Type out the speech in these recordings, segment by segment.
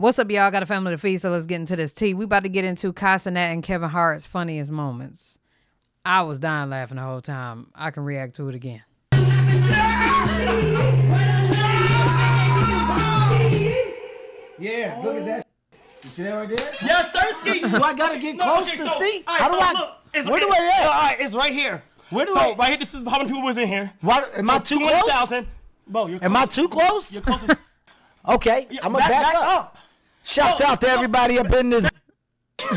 What's up, y'all? Got a family to feed, so let's get into this tea. We about to get into Kai Cenat and Kevin Hart's funniest moments. I was dying laughing the whole time. I can react to it again. Yeah, look at that. You see that right there? Yeah, thirsty. Do I gotta get close to see? How do I? Where do I? All right, it's right here. Where do I? Right here. This is how many people was in here. Am I too close? 200,000. Am I too close? You're close. Okay, I'm gonna back up. Shouts out to everybody up in this. By the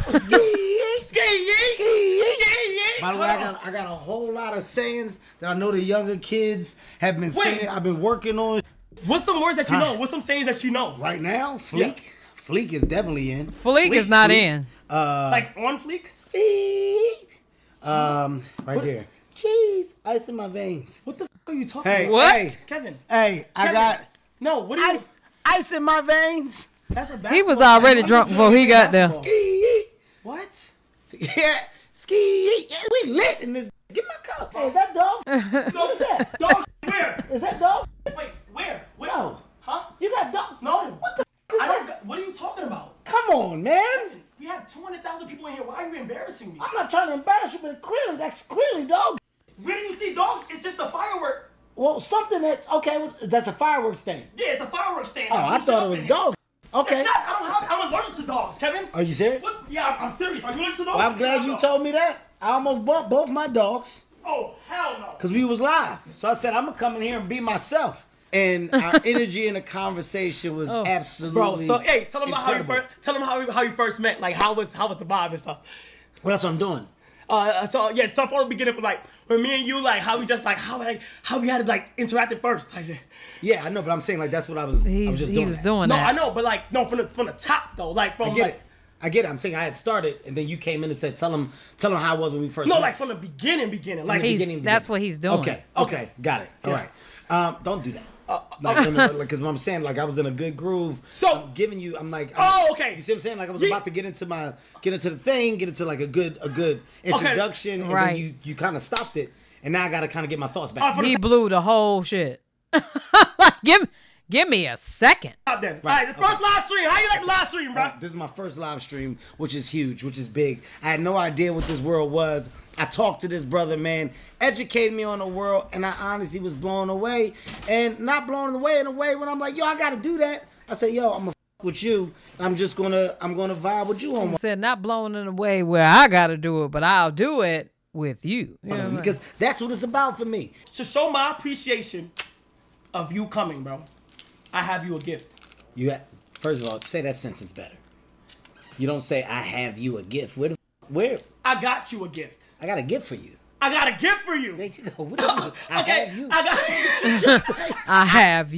way, I got a whole lot of sayings that I know the younger kids have been saying. I've been working on. What's some words that you know? What's some sayings that you know? Right now, fleek. Fleek is definitely in. Fleek is not in. Like on fleek? Fleek. Right there. Jeez, ice in my veins. What the f are you talking about? What? Hey, Kevin. Hey, Kevin. I got. No, what do you? Ice in my veins. That's a basketball. He was already drunk before he got there. Ski. What? Yeah. Ski. Yeah, we lit in this. Get my cup. Hey, is that dog? No, what is that? Dog. Where? Is that dog? Wait, where? Where? No. Huh? You got dog? No. What the? What are you talking about? Come on, man. We have 200,000 people in here. Why are you embarrassing me? I'm not trying to embarrass you, but clearly, that's clearly dog. Where do you see dogs? It's just a firework. Well, something that's okay. That's a fireworks stand. Yeah, it's a fireworks stand. Oh, I thought it was dog. Okay. It's not. I'm allergic to dogs, Kevin. Are you serious? What? Yeah, I'm serious. Are you allergic to dogs? Well, I'm glad you told me that. I almost bought both my dogs. Oh, hell no. Because we was live. So I said, I'm going to come in here and be myself. And our energy in the conversation was absolutely incredible. So, hey, tell them about how you first met. Like, how was the vibe and stuff? Well, that's what I'm doing. So yeah, stuff on the beginning, but like when me and you, like how we just like how we had to like interact at first. Like, yeah, I know, but I'm saying like that's what I was just doing. No, that. I know, but like no, from the top though, like from I get it. I'm saying I had started, and then you came in and said, "Tell him how it was when we first." No, like from the beginning, like that's what he's doing. Okay, got it. Yeah. All right, don't do that. Because I'm saying, like I was in a good groove. So I'm giving you, okay. You see what I'm saying? Like I was about to get into like a good introduction, and then you kind of stopped it, and now I gotta kind of get my thoughts back. He blew the whole shit. Give me a second. Then. Right. All right, the first live stream. How you like the live stream, bro? This is my first live stream, which is huge, which is big. I had no idea what this world was. I talked to this brother, man, educated me on the world, and I honestly was blown away. And not blown away in a way when I'm like, yo, I gotta do that. I said, yo, I'm gonna f with you. I'm gonna vibe with you on. He said, not blown in a way where I gotta do it, but I'll do it with you. You know, because that's what it's about for me. To show my appreciation of you coming, bro, I have you a gift. You have, first of all, say that sentence better. You don't say I have you a gift. Where? I got you a gift. I got a gift for you. I got a gift for you. There you go. What you I have you a gift. I have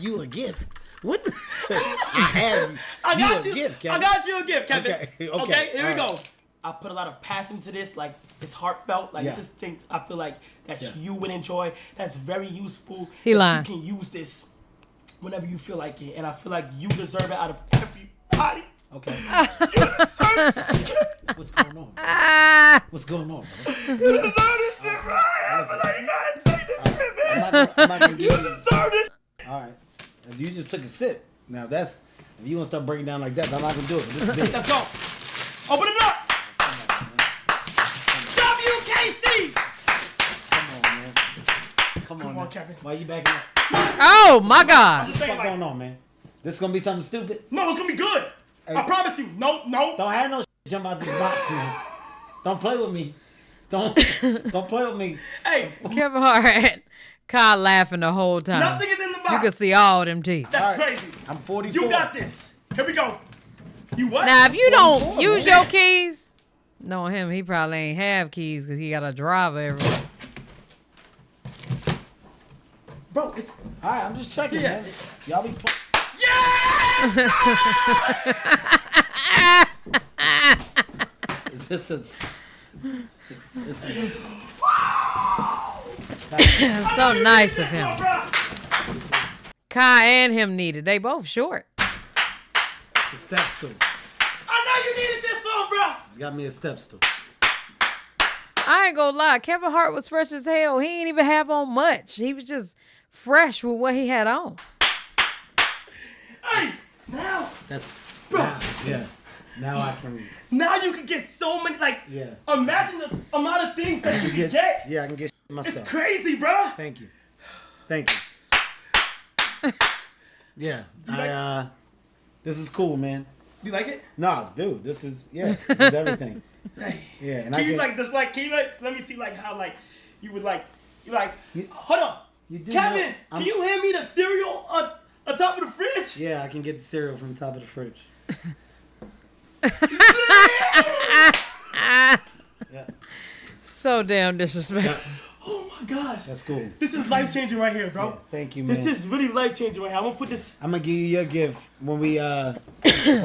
you a gift. What? I got you a gift. Kevin. I got you a gift, Kevin. Okay. Here we go. I put a lot of passion to this. Like it's heartfelt. Like this is thing I feel like that you would enjoy. That's very useful. He lying. You can use this whenever you feel like it, and I feel like you deserve it out of everybody. Okay. You deserve this shit. What's going on, bro? What's going on, bro? You deserve this shit, bro. I feel like you gotta take this shit, man. I'm not gonna you deserve this. All right. If you just took a sip. Now that's, if you want to start breaking down like that, I'm not gonna do it. This is big. Let's go. Open it up. WKC. Come on, man. Come on, Kevin. Why are you backing up? Oh my God. What's going on, man? This is gonna be something stupid. No, it's gonna be good. Hey, I promise you. No. Don't have no jump out this box, man. Don't play with me. Don't play with me. Hey, Kevin Hart, Kyle laughing the whole time. Nothing is in the box. You can see all them teeth. That's crazy. I'm 44. You got this. Here we go. You what? Now, if you don't use your keys, knowing him, he probably ain't have keys because he got a driver everywhere. Bro, it's all right. I'm just checking. Yeah. Y'all be. This is so nice of him. Kai and him needed. They both short. It's a step stool. I know you needed this one, bro. You got me a step stool. I ain't gonna lie. Kevin Hart was fresh as hell. He ain't even have on much. He was just fresh with what he had on. Hey, now That's bro. Yeah. Now I can. Now you can get so many, like. Yeah. Imagine the amount of things that you can get. Yeah, I can get myself. It's crazy, bro. Thank you. Thank you. Yeah. This is cool, man. You like it? Nah, dude. This is This is everything. Yeah. And can you let me see how you would hold on. You do Kevin, can you hand me the cereal on top of the fridge? Yeah, I can get the cereal from the top of the fridge. Yeah. So damn disrespectful. Yeah. Oh my gosh. That's cool. This is life changing right here, bro. Yeah, thank you, man. This is really life changing right here. I'm gonna put this. I'm gonna give you your gift when we on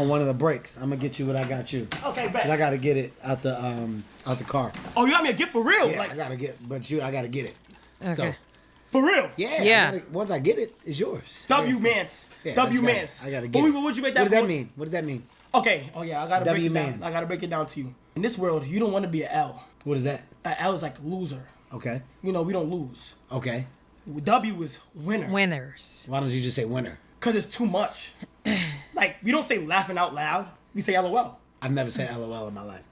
one of the breaks. I'm gonna get you what I got you. Okay, bet. I gotta get it out the car. Oh, you got me a gift for real? Yeah, I gotta get it. Okay. So. For real? Yeah. Yeah. Once I get it, it's yours. W-Mans. Yeah, W-Mans. I got to get it. What does that mean? Okay. Oh, yeah. I got to break it down. I got to break it down to you. In this world, you don't want to be an L. What is that? An L is like loser. Okay. You know, we don't lose. Okay. W is winner. Winners. Why don't you just say winner? Because it's too much. Like, we don't say laughing out loud. We say LOL. I've never said LOL in my life.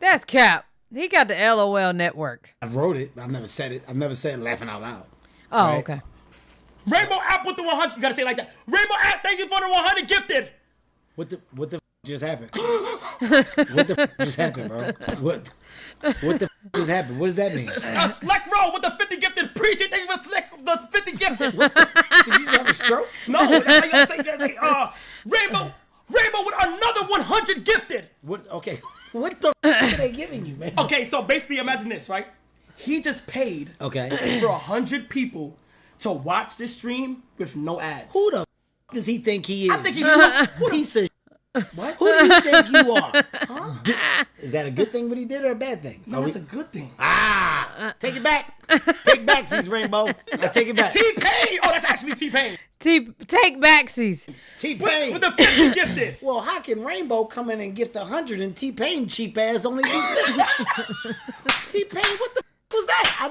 That's cap. He got the LOL network. I wrote it, but I've never said it. I've never said laughing out loud. Oh, right? Okay. Rainbow app with the 100. You gotta say it like that. Rainbow app, thank you for the 100 gifted. What the f just happened? What the f just happened, bro? What the f just happened? What does that mean? A select roll with the 50 gifted. Appreciate thank you for select the 50 gifted. What the f? Did you just have a stroke? No, that's how you say that. Rainbow with another 100 gifted. What? Okay. What the f are they giving you, man? Okay, so basically, imagine this, right? He just paid for 100 people to watch this stream with no ads. Who the f does he think he is? I think he's a piece of shit. What? Who do you think you are? Huh? Is that a good thing what he did or a bad thing? No, it's a good thing. Ah! Take it back. Take backsies, Rainbow. Take it back. T-Pain! Oh, that's actually T-Pain. Take backsies. T-Pain. What the f you gifted? Well, how can Rainbow come in and gift 100 and T-Pain cheap ass only T-Pain, what the f was that? I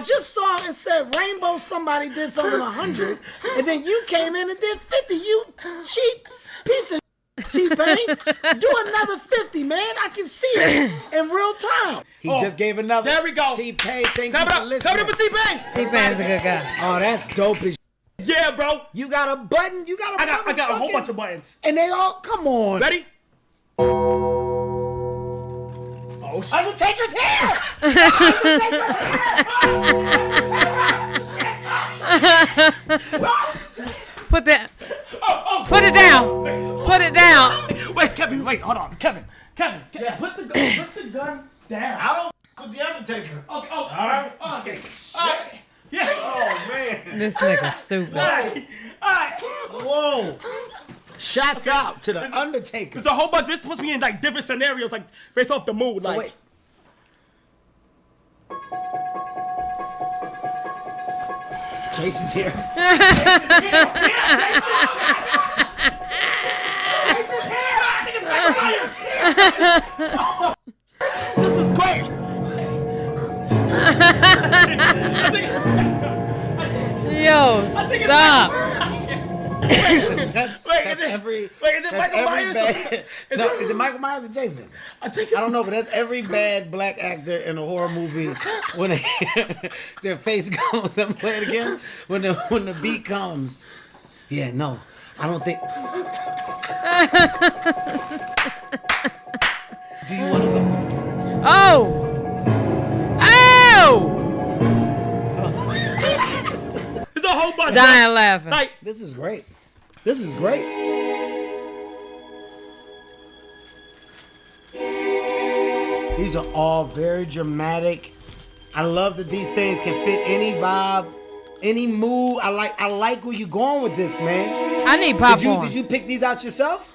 just saw and said Rainbow somebody did something 100 and then you came in and did 50, you cheap piece of T-Pain. Do another 50, man. I can see it in real time. He just gave another. There we go. T-Pain, thank you for listening. Come up with T-Pain. T-Pain's a good guy. Oh, that's dope as yeah, bro. You got a button. You got a button. I got a whole bunch of buttons. And they all, come on. Ready? Oh, shit. I will take his hair. I will take his hair. Oh, shit. Oh, shit. Put that. Put it down. Put it down. Wait, Kevin. Wait, hold on. Kevin. Yes. Put the gun down. I don't with the Undertaker. Okay. All right. Okay. All right. Yeah. Oh man. This nigga's stupid. All right. Whoa. Shots out to the Undertaker. There's a whole bunch. This is supposed to be in like different scenarios, like based off the mood. So like. Wait. Jason's here. Jason's here. I think it's my bias. This is great. I think stop. Wait, is it Michael Myers? No, is it Michael Myers or Jason? I don't know, but that's every bad black actor in a horror movie when their face goes. I'm playing again when the beat comes. Yeah, no, I don't think. Do you want to go? Oh! There's a whole bunch. Dying laughing. Like, this is great. This is great. These are all very dramatic. I love that these things can fit any vibe, any mood. I like where you're going with this, man. I need popcorn. Did you pick these out yourself?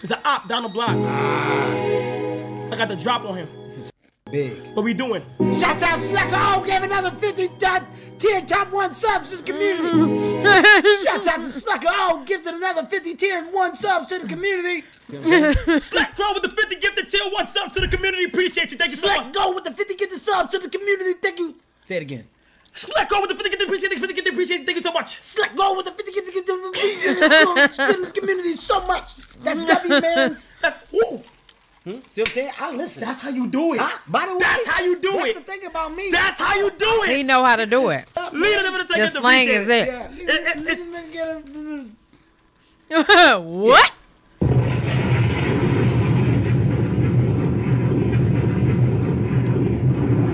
It's an op down the block. I got the drop on him. This is big. What we doing? Shots out Slacker. Oh, gave another 50 tier top 1 subs to the community. Shouts out to Slacker. Oh, gifted another 50 tier 1 subs to the community. Slack, go with the 50 gifted tier 1 subs to the community. Appreciate you. Thank you so much. Slack, go with the 50 gifted subs to the community. Thank you. Say it again. Slack go with the 50 appreciate. Thank you so much. Slack go with the 50 community so much. That's W, man. That's ooh. Hmm? See what I'm saying? I listen. That's how you do it. Huh? By the way, that's how you do it. That's the thing about me. That's how you do it. He know how to do it. The slang is it. Yeah. It's what?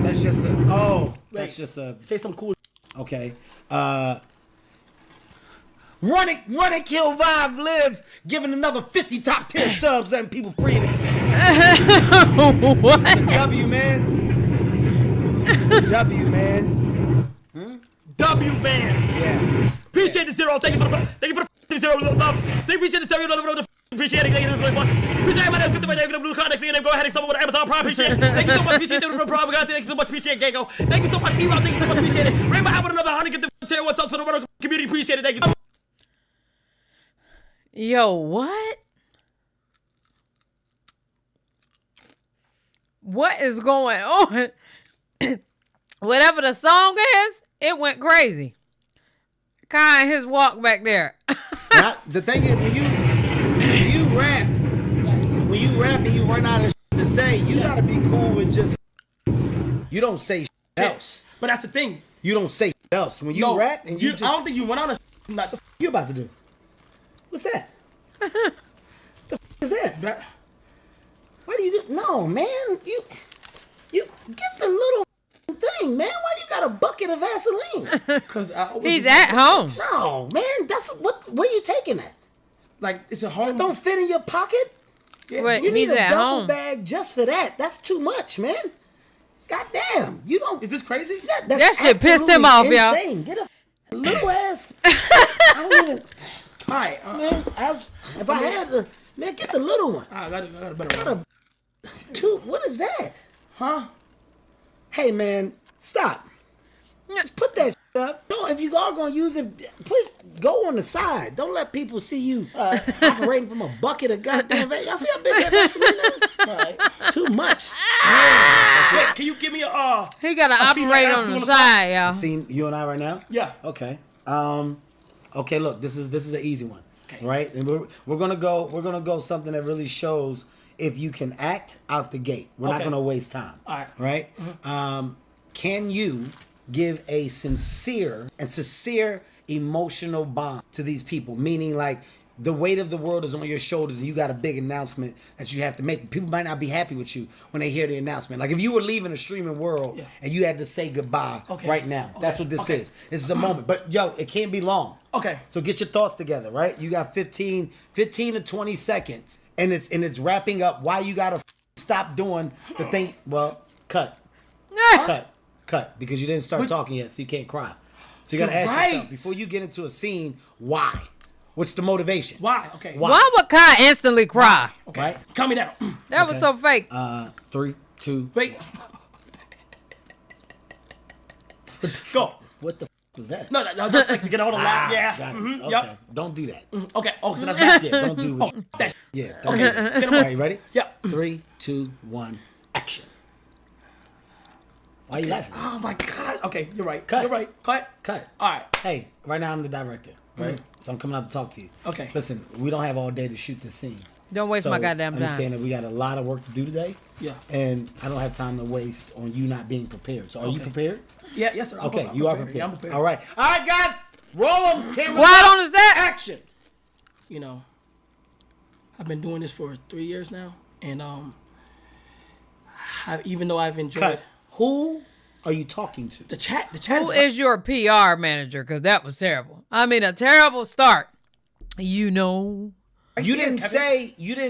That's just a. Oh, that's just a. Say some cool. Okay. Run it, kill, vibe, live. Giving another 50 top 10 subs and people free to. What? It's a W, mans. It's a W, mans. Hmm? W, mans. Yeah. Appreciate the zero. Thank you for the zero love. They appreciate the zero love. Appreciate it. Thank you so much. Appreciate everybody that's good today. Get a blue card. Go ahead and someone with Amazon Prime. Appreciate it. Thank you so much. Appreciate the real problem. Thank you so much. Appreciate Gango. Thank you so much. E-Rob. Thank you so much. Appreciate it. Rainbow, I want another 100. Get the tier. What's up to the Roto community? Appreciate it. Thank you so much. Yo, what? What is going on? Whatever the song is, it went crazy. Kai and his walk back there. Now, the thing is, when you rap, when you rap and you run out of shit to say, you gotta be cool with just. You don't say shit else. But that's the thing. You don't say shit else when you rap and you just. I don't think you run out of shit. What the f you about to do? What's that? The f is that? Why do you do? No, man, you get the little thing, man. Why you got a bucket of Vaseline? Cause he's at home. No, man, that's what. Where you taking it? Like it's a home. That don't fit in your pocket. Wait, you need a double bag just for that. That's too much, man. Goddamn, you don't. Is this crazy? That shit pissed him off, y'all. Get a little ass. I don't even. All right, man. If I had a man, get the little one. I got a better one. Dude, what is that? Huh? Hey, man, stop. Just put that shit up. Don't, if you all gonna use it, go on the side. Don't let people see you operating from a bucket of goddamn. Y'all see how big that Vaseline is? Right. Too much. Wait, can you give me a? He gotta operate on the side, y'all. See you and I right now. Yeah. Okay. Okay. Look, this is an easy one. Okay. Right. And we're gonna go something that really shows. If you can act out the gate, we're not going to waste time. All right. Right? Mm-hmm. Can you give a sincere emotional bond to these people? Meaning, like, the weight of the world is on your shoulders and you got a big announcement that you have to make. People might not be happy with you when they hear the announcement. Like, if you were leaving a streaming world and you had to say goodbye right now, that's what this is. This is a moment. But, yo, it can't be long. Okay. So get your thoughts together, right? You got 15 to 20 seconds. And it's wrapping up why you gotta stop doing the thing. Well, cut, because you didn't start talking yet, so you can't cry. So you gotta ask yourself before you get into a scene, why? What's the motivation? Why? Okay. Why would Kai instantly cry? Why? Okay. Right? Coming out. That was so fake. 3, 2. Wait. Go. What the f was that? No, that's like to get all the line. Yeah. Got it. Mm-hmm. Okay. Yep. Don't do that. Mm-hmm. Okay. Oh, so that's not it. Don't do what that. Yeah. Okay. All right, you ready? Yeah. 3, 2, 1, action. Why are you laughing? Oh my God. Okay, you're right. Cut. You're right. Cut. All right. Hey, right now I'm the director, right? Mm-hmm. So I'm coming out to talk to you. Okay. Listen, we don't have all day to shoot this scene. Don't waste my goddamn time. Understand that we got a lot of work to do today. Yeah. And I don't have time to waste on you not being prepared. So are you prepared? Yeah. Yes, sir. Okay. You are prepared. Yeah, I'm prepared. All right. All right, guys. Roll them. Camera. Why don't is that action? You know. I've been doing this for 3 years now, and even though I've enjoyed. Cut. Who are you talking to? The chat. The chat. Who is your PR manager? Because that was terrible. I mean, a terrible start. You know. You didn't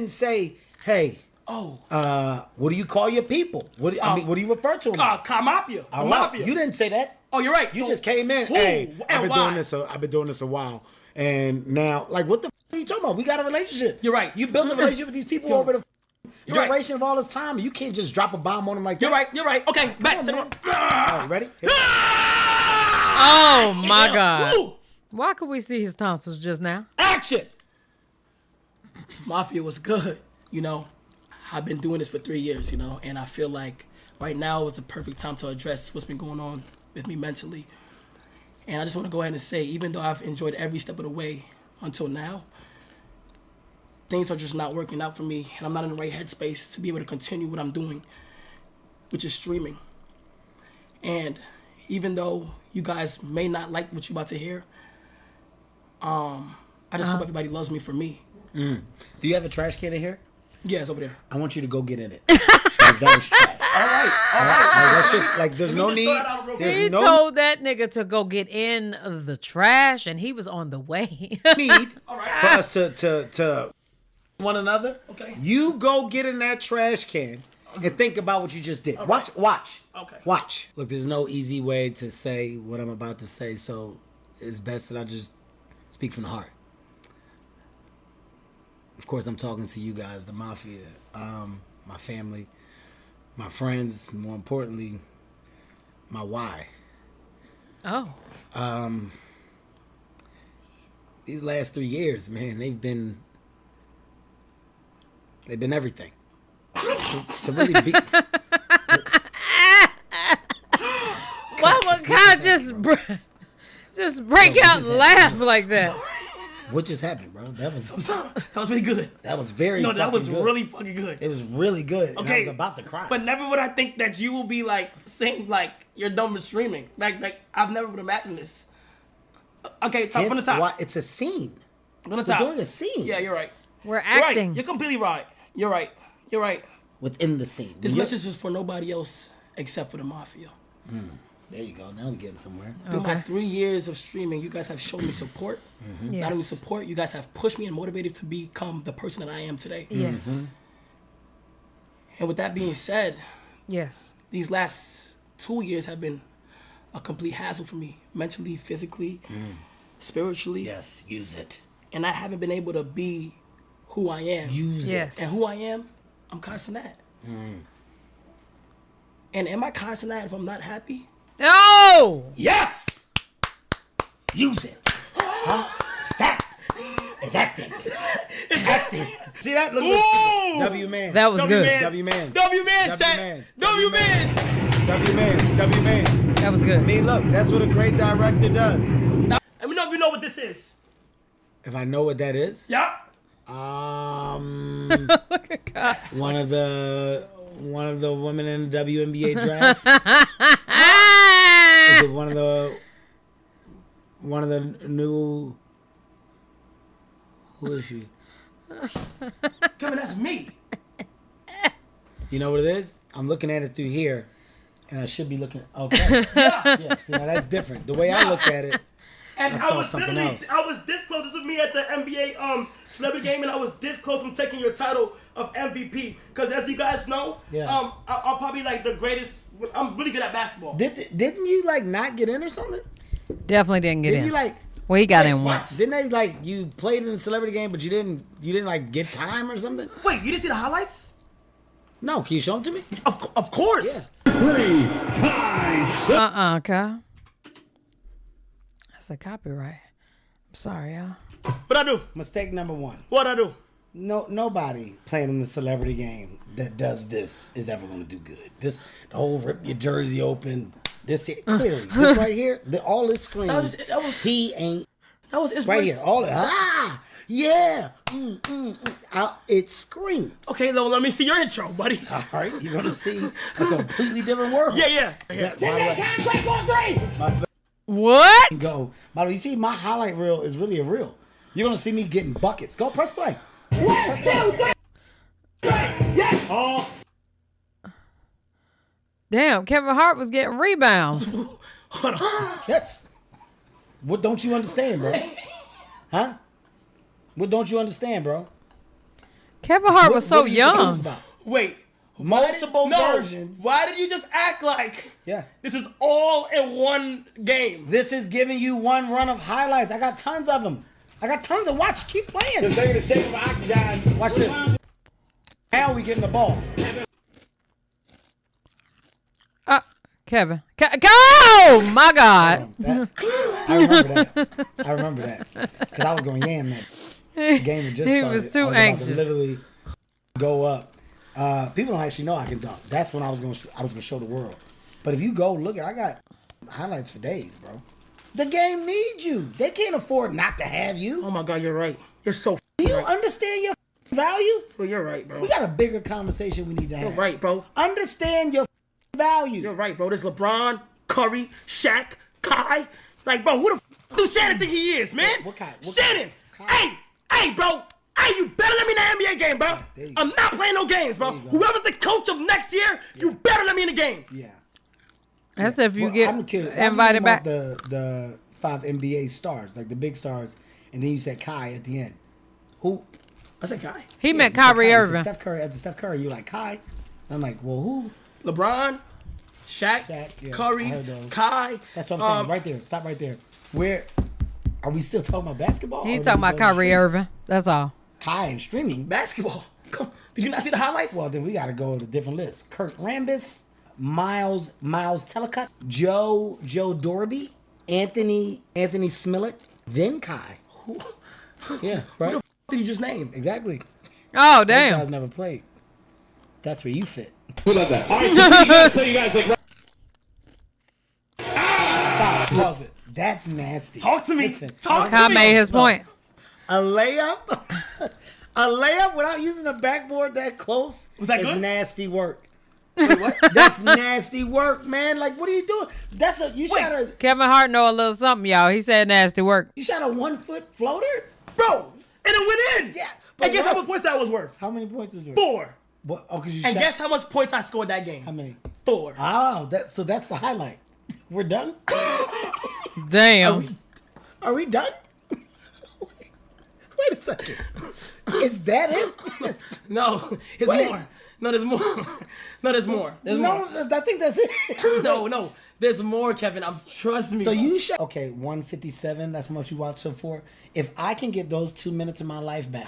say. Hey. Oh. What do you call your people? What do, I mean? What do you refer to them? Mafia. Mafia. You didn't say that. Oh, you're right. You just came in. Who? Hey, I've been doing this a while, and now, like, what the. What are you talking about? We got a relationship. You're right. You built a relationship with these people over the duration of all this time. You can't just drop a bomb on them like that. You're right. Okay, right, back to the right, ready? Oh, my God. Woo! Why could we see his tonsils just now? Action! Mafia was good, you know. I've been doing this for 3 years, you know, and I feel like right now is the perfect time to address what's been going on with me mentally. And I just want to go ahead and say, even though I've enjoyed every step of the way until now, things are just not working out for me, and I'm not in the right headspace to be able to continue what I'm doing, which is streaming. And even though you guys may not like what you're about to hear, I just hope everybody loves me for me. Mm. Do you have a trash can in here? Yeah, it's over there. I want you to go get in it. That was trash. All right. Like, that's just, like, there's no need. He told that nigga to go get in the trash, and he was on the way. Need for us to one another. Okay. You go get in that trash can and think about what you just did. Right. Watch. Okay. Watch. Look, there's no easy way to say what I'm about to say, so it's best that I just speak from the heart. Of course, I'm talking to you guys, the mafia, my family, my friends, more importantly, my why. Oh. These last 3 years, man, they've been everything. to really be. Why would Kai just break out and laugh like that? What just happened, bro? That was really good. That was very good. No, that was good. Really fucking good. It was really good. Okay. I was about to cry. But never would I think that you will be like saying like you're done with streaming. Like I've never would imagine this. Okay, from the top. Why, it's a scene. From the top. We're doing a scene. Yeah, you're right. We're acting. You're right. You're completely right. You're right. You're right. Within the scene. This message is for nobody else except for the mafia. Mm. There you go. Now we're getting somewhere. Okay. Through my 3 years of streaming, you guys have shown me support. Mm-hmm. Yes. Not only support, you guys have pushed me and motivated to become the person that I am today. Yes. Mm-hmm. And with that being said, yes, these last 2 years have been a complete hassle for me, mentally, physically, spiritually. Yes, use it. And I haven't been able to be who I am. Use it. And who I am, I'm Kai Cenat. Mm. And am I Kai Cenat if I'm not happy? No! Yes! Use it. Huh? That is acting. It's acting. See that? Look at W-Man. That was good. W-Man. W-Man said. W-Man. W-Man. W-Man. That was good. I mean, look, that's what a great director does. Let me know if you know what this is. If I know what that is? Yeah. Look at God. One of the women in the WNBA draft. Is it one of the new? Who is she? Kevin, that's me. You know what it is? I'm looking at it through here, and I should be looking. Okay, yeah. See, now that's different. The way I looked at it, and I was something else. I was this close. This was me at the NBA celebrity game, and I was this close from taking your title of MVP. Because as you guys know, I'm probably like the greatest. I'm really good at basketball. Didn't you like not get in or something? Definitely didn't get in. You like? Well, he got in once. Didn't they like you played in the celebrity game, but you didn't like get time or something? Wait, you didn't see the highlights? No, can you show them to me? Of course. Yeah. Kai. That's a copyright. I'm sorry, y'all. What I do? Mistake number one. What I do? No, nobody playing in the celebrity game that does this is ever going to do good. This, the whole rip your jersey open, this here, clearly, this right here, all this screams, that was he ain't. That was his right here, all that. Ah, yeah, it screams. Okay, though, let me see your intro, buddy. All right, you're going to see a completely different world. Yeah. What? Go, by the way, you see, my highlight reel is really a reel. You're going to see me getting buckets. Go press play. 1, 2, 3. Yes. Oh. Damn, Kevin Hart was getting rebounds. Hold on. Yes. What don't you understand, bro? Huh? What don't you understand, bro? Kevin Hart was so young. Wait. Multiple versions. Why did you just act like this is all in one game? This is giving you one run of highlights. I got tons of them. Watch, keep playing. Watch this. Now we getting the ball. Kevin. Oh, my God. I remember that. Because I was going, man. The game had just started. He was too anxious. I was literally go up. People don't actually know I can dunk. That's when I was going to show the world. But if you go, look, I got highlights for days, bro. The game needs you. They can't afford not to have you. Oh my God, you're right. You're so Do you right. understand your value? Well, you're right, bro. We got a bigger conversation we need to have. You're right, bro. Understand your value. You're right, bro. There's LeBron, Curry, Shaq, Kai. Like, bro, who the f do Shannon think he is, man? What Kai? What Shannon! Kai? Hey! Hey, bro! Hey, you better let me in the NBA game, bro. Yeah, I'm not playing no games, bro. Whoever's the coach of next year, you better let me in the game. Yeah. That's if you get invited back. The 5 NBA stars, like the big stars, and then you said Kai at the end. Who? I said Kai. He meant Kyrie Irving. Steph Curry. After Steph Curry, you like Kai. And I'm like, well, who? LeBron, Shaq Curry, Kai. That's what I'm saying. Right there. Stop right there. Where are we still talking about basketball? He's talking about Kyrie Irving. That's all. Kai and streaming basketball. Did you not see the highlights? Well, then we got to go to different lists. Kurt Rambis. Miles Tellicutt, Joe Dorby, Anthony Smillett, then Kai. Who, yeah, right? Who the f did you just name? Exactly. Oh, damn. These guys never played. That's where you fit. Who love that? All right, so I'm gonna tell you guys like. Stop. Pause it. That's nasty. Talk to me. Listen, talk to me. Kai made his point. A layup, a layup without using a backboard that close was that good? Nasty work. Wait, what? That's nasty work, man. Like, what are you doing? That's a you Wait. Shot a Kevin Hart know a little something, y'all. He said nasty work. You shot a 1-foot floater, bro, and it went in. Yeah. And guess how many points that was worth? How many points was it? 4. What? Oh, cause you. And shot... guess how much points I scored that game? How many? 4. Oh, that. So that's the highlight. We're done. Damn. Are we done? Wait a second. Is that it? No, it's Wait. More. No, there's more. No, there's more. There's no, more. I think that's it. No. There's more, Kevin. Trust me. So you shot. Okay, 157. That's how much you watched so far. If I can get those 2 minutes of my life back,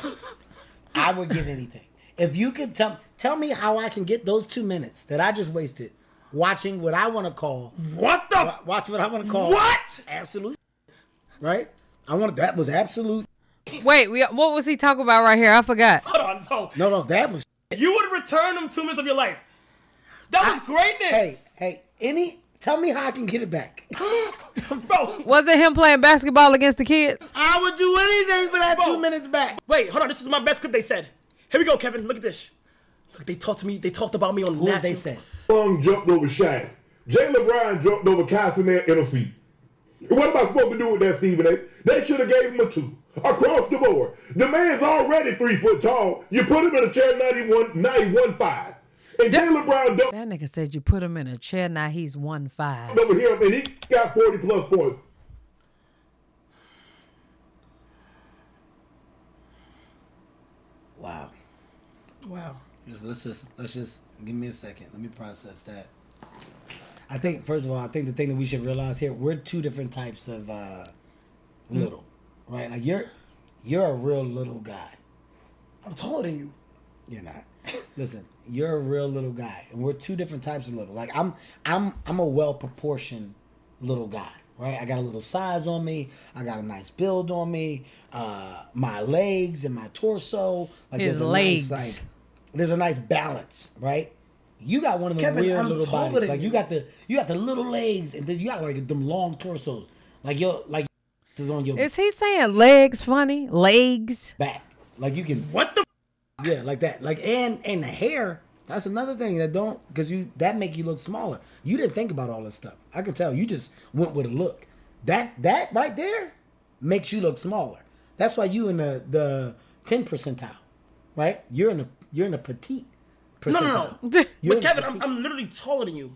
I would give anything. If you could tell me how I can get those 2 minutes that I just wasted watching what I want to call. What the? Watch what I want to call. What? Absolute. Right? That was absolute. Wait, what was he talking about right here? I forgot. Hold on. So, no, that was. You would return them 2 minutes of your life. That was greatness. Hey, tell me how I can get it back. Bro. Was it him playing basketball against the kids? I would do anything for that 2 minutes back. Wait, hold on. This is my best clip they said. Here we go, Kevin. Look at this. Look, they talked about me on the they said. Jumped over Shaq. Jay LeBron jumped over Kai Cenat in a seat. What am I supposed to do with that, Stephen A? They should have gave him a 2. Across the board. The man's already 3 foot tall. You put him in a chair, 91.5. And Jaylen Brown dumped. That nigga said you put him in a chair, now he's 1.5. Over here, and he got 40+ points. Wow. Wow. Let's just give me a second. Let me process that. I think first of all, I think the thing that we should realize here, we're two different types of little. Right, like you're a real little guy. I'm taller than you. You're not. Listen, you're a real little guy, and we're two different types of little. Like I'm a well proportioned little guy. Right, I got a little size on me. I got a nice build on me. My legs and my torso. Like his legs. Nice, like there's a nice balance. Right. You got one of the weird little bodies. Like you got the little legs, and then you got like them long torsos. Like is on your Is he saying legs funny? Legs? Back. Like you can What the Yeah, like that. Like and the hair, that's another thing that don't cause you that make you look smaller. You didn't think about all this stuff. I can tell you just went with a look. That right there makes you look smaller. That's why you in the 10th percentile, right? You're in the petite percentile. No. But Kevin, I'm literally taller than you.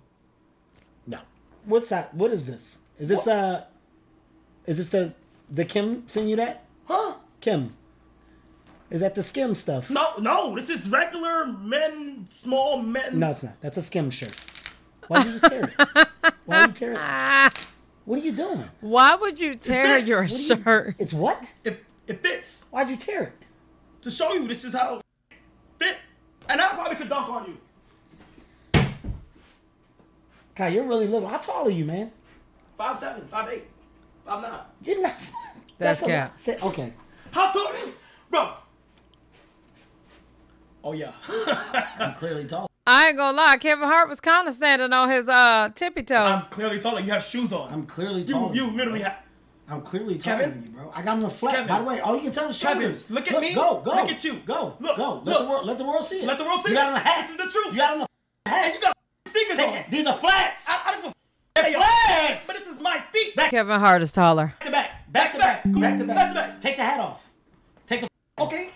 No. What's that? What is this? Is this Is this the Kim send you that? Huh? Kim. Is that the skim stuff? No. This is regular men, small men. No, it's not. That's a skim shirt. Why would you just tear it? Why would you tear it? What are you doing? Why would you tear your shirt? It's what? It fits. Why'd you tear it? To show you this is how it fit. And I probably could dunk on you. Kai, you're really little. How tall are you, man? 5'7", 5'8". I'm not. You're not. That's cap. Okay. How tall are you? Bro. Oh, yeah. I'm clearly tall. I ain't gonna lie, Kevin Hart was kind of standing on his tippy toes. I'm clearly taller. You have shoes on. I'm clearly taller. You literally have. I'm clearly taller than you, bro. I got him the flat. Kevin. By the way, all you can tell is shoulders. Kevin, look at me. Go. Look at you. Go. Let the world see it. Let the world see it. You got on a hat. This is the truth. You got on a hat. And you got sneakers on. These are flats. I don't give a they're flats. But this is my feet. Back. Kevin Hart is taller. Back to back. Take the hat off. Take the. Okay.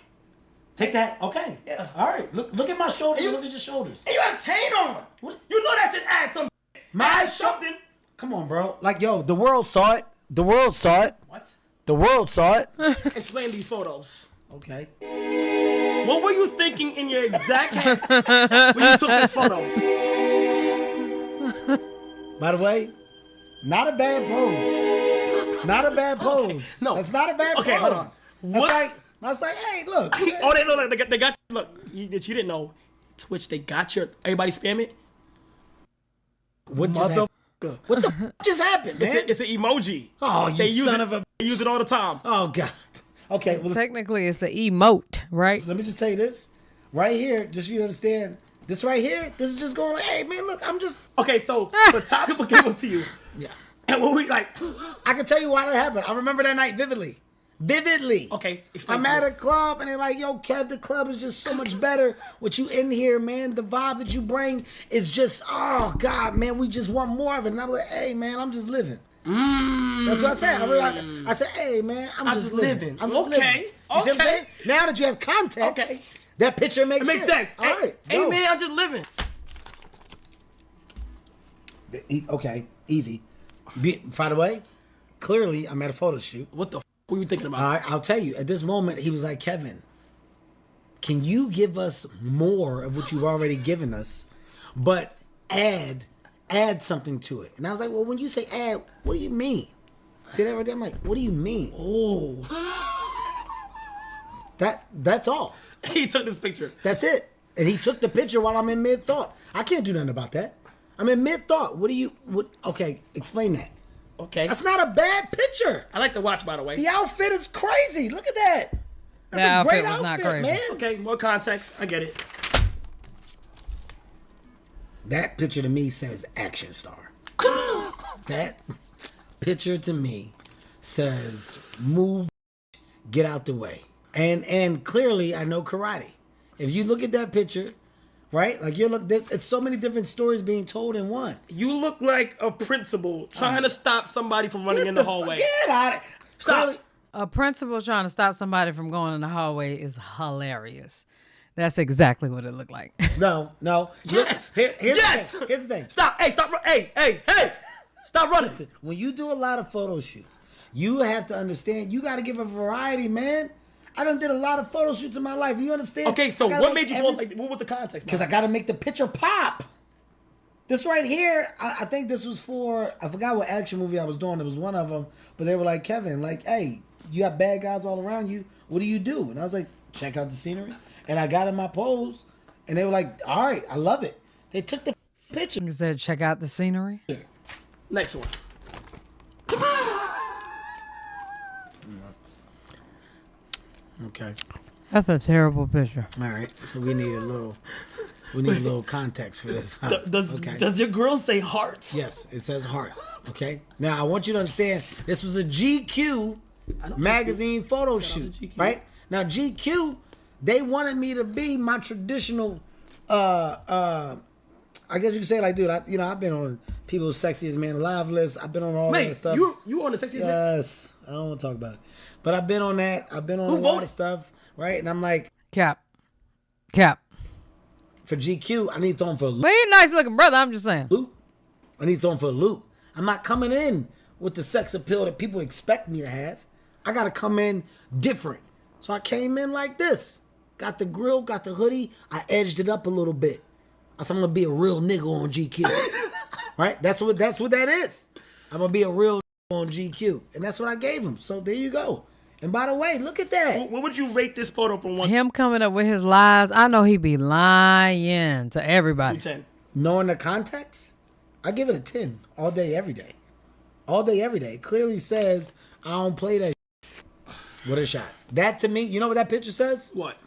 Take that. Okay. Yeah. All right. Look at my shoulders. Look at your shoulders. And you got a chain on. What? You know that should add some. Add something. Come on, bro. Like, yo, the world saw it. The world saw it. What? The world saw it. Explain these photos. Okay. What were you thinking in your exact head when you took this photo? By the way, not a bad pose. Not a bad pose. Okay. No. That's not a bad pose. Okay, hold on. What? I was like, hey, look. Oh, they look. They got you. Look, that you didn't know. Twitch, they got your. Everybody spam it. What just happened? What the fuck just happened, man? It's an emoji. Oh, you son of a bitch. They use it all the time. Oh, God. Okay. Well, technically, it's an emote, right? Let me just tell you this. Right here, just so you understand, this right here, this is just going like, hey, man, look, I'm just. Okay, so the top people came up to you. Yeah. And what we like. I can tell you why that happened. I remember that night vividly. Okay, I'm at a club and they're like, yo, Kev, the club is just so much better with you in here, man. The vibe that you bring is just, oh, God, man, we just want more of it. And I'm like, hey, man, I'm just living. That's what I said. I said, hey, man, I'm just living. I'm just living. You okay. Now that you have context, that picture makes sense. All right. Hey, man, I'm just living. Okay, easy. By the way, clearly I'm at a photo shoot. What the f? What were you thinking about? All right, I'll tell you. At this moment, he was like, Kevin, can you give us more of what you've already given us, but add something to it? And I was like, well, when you say add, what do you mean? See that right there? I'm like, what do you mean? Oh. That's all. He took this picture. That's it. And he took the picture while I'm in mid-thought. I can't do nothing about that. I'm in mid-thought. Okay, explain that. Okay. That's not a bad picture. I like the watch, by the way. The outfit is crazy. Look at that. That's a great outfit, man. Okay, more context. I get it. That picture to me says action star. That picture to me says move, get out the way. And clearly, I know karate. If you look at that picture, right? Like, you look, it's so many different stories being told in one. You look like a principal trying to stop somebody from running in the hallway. Get out of it. Stop. A principal trying to stop somebody from going in the hallway is hilarious. That's exactly what it looked like. No. Yes. Here's the thing. Stop. Hey, stop. Hey. Stop running. Listen, when you do a lot of photo shoots, you have to understand, you got to give a variety, man. I done did a lot of photo shoots in my life. You understand? Okay, so what made you pause? Like, what was the context? Because I got to make the picture pop. This right here, I think this was for, I forgot what action movie I was doing. It was one of them. But they were like, Kevin, like, hey, you got bad guys all around you. What do you do? And I was like, check out the scenery. And I got in my pose. And they were like, all right, I love it. They took the picture. He said, check out the scenery. Next one. Okay. That's a terrible picture. All right, so we need a little context for this. Huh? Does your girl say heart? Yes, it says heart. Okay. Now I want you to understand this was a GQ magazine photo shoot, right? Now GQ, they wanted me to be my traditional. I guess you could say like, dude, I've been on people's sexiest man alive list. I've been on all that stuff. You on the sexiest? Yes. Man? I don't want to talk about it. But I've been on that. I've been on a lot of stuff, right? And I'm like, Cap. For GQ, I need to throw him for a loop. But he's a nice looking brother, I'm just saying. Loop. I need to throw him for a loop. I'm not coming in with the sex appeal that people expect me to have. I got to come in different. So I came in like this. Got the grill, got the hoodie. I edged it up a little bit. I said, I'm going to be a real nigga on GQ. Right? That's what that is. I'm going to be a real on GQ. And that's what I gave him. So there you go. And by the way, look at that. What would you rate this photo from one? Him coming up with his lies. I know he be lying to everybody. 10. Knowing the context, I give it a 10 all day, every day. All day, every day. It clearly says, I don't play that shit. What a shot. That to me, you know what that picture says? What?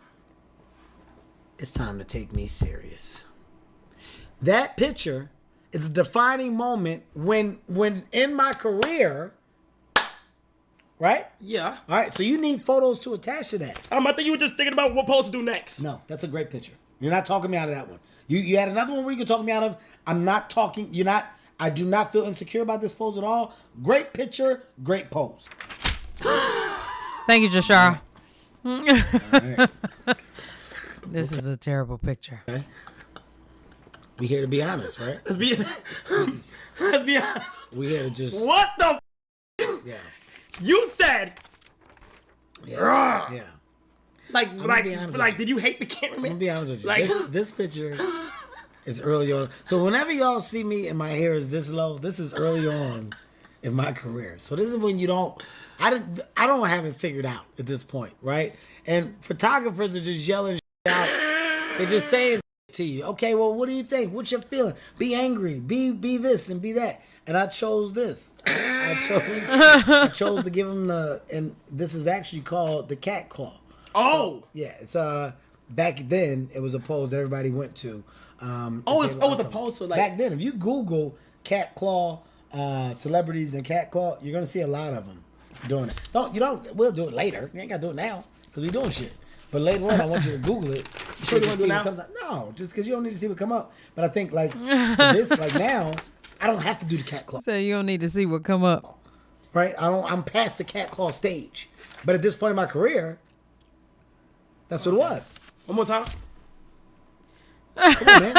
It's time to take me serious. That picture is a defining moment when in my career, right? Yeah. All right, so you need photos to attach to that. I thought you were just thinking about what post to do next. No, that's a great picture. You're not talking me out of that one. You had another one where you could talk me out of. I'm not talking. You're not. I do not feel insecure about this pose at all. Great picture, great pose. Thank you, Jashara. Right. This is a terrible picture. Okay. We here to be honest, right? Let's be honest. We here to just. What the? Yeah. You said. Yeah. Yeah. Like, did you hate the cameraman? I'm gonna be honest with you. Like, this picture is early on. So whenever y'all see me and my hair is this low, this is early on in my career. So this is when you don't. I have it figured out at this point, right? And photographers are just yelling out. They're just saying to you, okay, well, what do you think? What's your feeling? Be angry. Be this and be that. And I chose this. I chose to give him the. And this is actually called the cat claw. Oh so, yeah, it's back then it was a pose that everybody went to. It's a pose for like back then. If you Google cat claw celebrities and cat claw, you're gonna see a lot of them doing it. We'll do it later. You ain't gotta do it now because we doing shit. But later on, I want you to Google it. You sure you want to do now? Comes out. No, just because you don't need to see what come up. But I think like for this, like now, I don't have to do the cat claw. So you don't need to see what come up, right? I'm past the cat claw stage. But at this point in my career. That's what it was. One more time. Come on, man.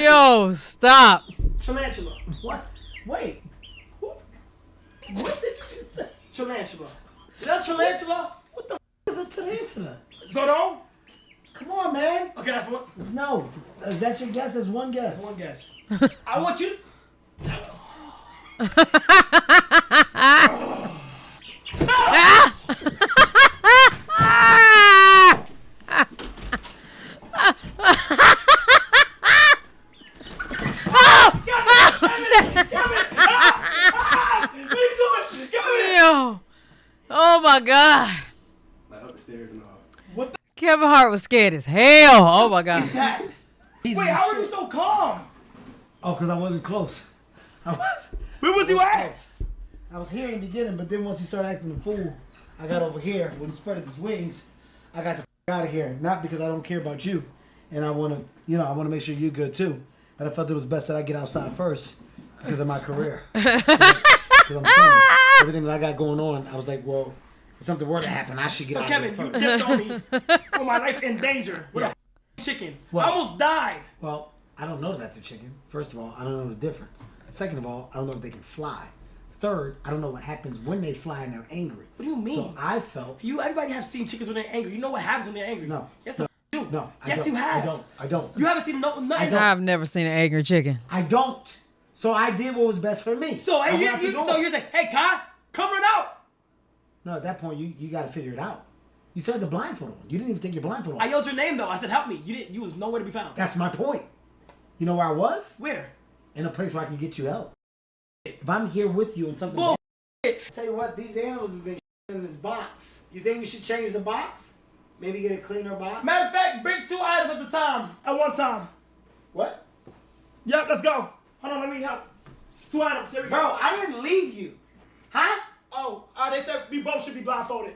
Yo, stop. Tarantula. What? Wait. What did you just say? Tarantula. Is that tarantula? What the f is a tarantula? Zodon? Come on, man. Okay, that's one. No. Is that your guess? That's one guess. That's one guess. I want you to... Oh, my God. I hope the stairs and all. Kevin Hart was scared as hell. Oh my God. Wait, how are you so calm? Oh, because I wasn't close. Where was you at? I was here in the beginning, but then once he started acting the fool, I got over here. When he spreaded his wings, I got the f out of here. Not because I don't care about you. And I want to, you know, I want to make sure you're good too. But I felt it was best that I get outside first because of my career. Because I'm famous. Everything that I got going on, I was like, well, if something were to happen, I should get out of here. So, Kevin, you dipped on me for my life in danger with a chicken. Well, I almost died. Well, I don't know that that's a chicken. First of all, I don't know the difference. Second of all, I don't know if they can fly. Third, I don't know what happens when they fly and they're angry. What do you mean? So I felt... Everybody has seen chickens when they're angry. You know what happens when they're angry. No. Yes, no, you do. No, yes, you have. I don't. You haven't seen nothing. I've never seen an angry chicken. I don't. So I did what was best for me. So, you're saying, hey, Kai, come run out. No, at that point, you got to figure it out. You started the blindfold on. You didn't even take your blindfold on. I yelled your name, though. I said, help me. You was nowhere to be found. That's my point. You know where I was? Where? In a place where I can get you help. If I'm here with you in something... Bull tell you what, these animals have been in this box. You think we should change the box? Maybe get a cleaner box? Matter of fact, bring two items at the time. At one time. What? Yep, let's go. Hold on, let me help. Two items. Here we go. Bro, I didn't leave you. Huh? Oh, they said we both should be blindfolded.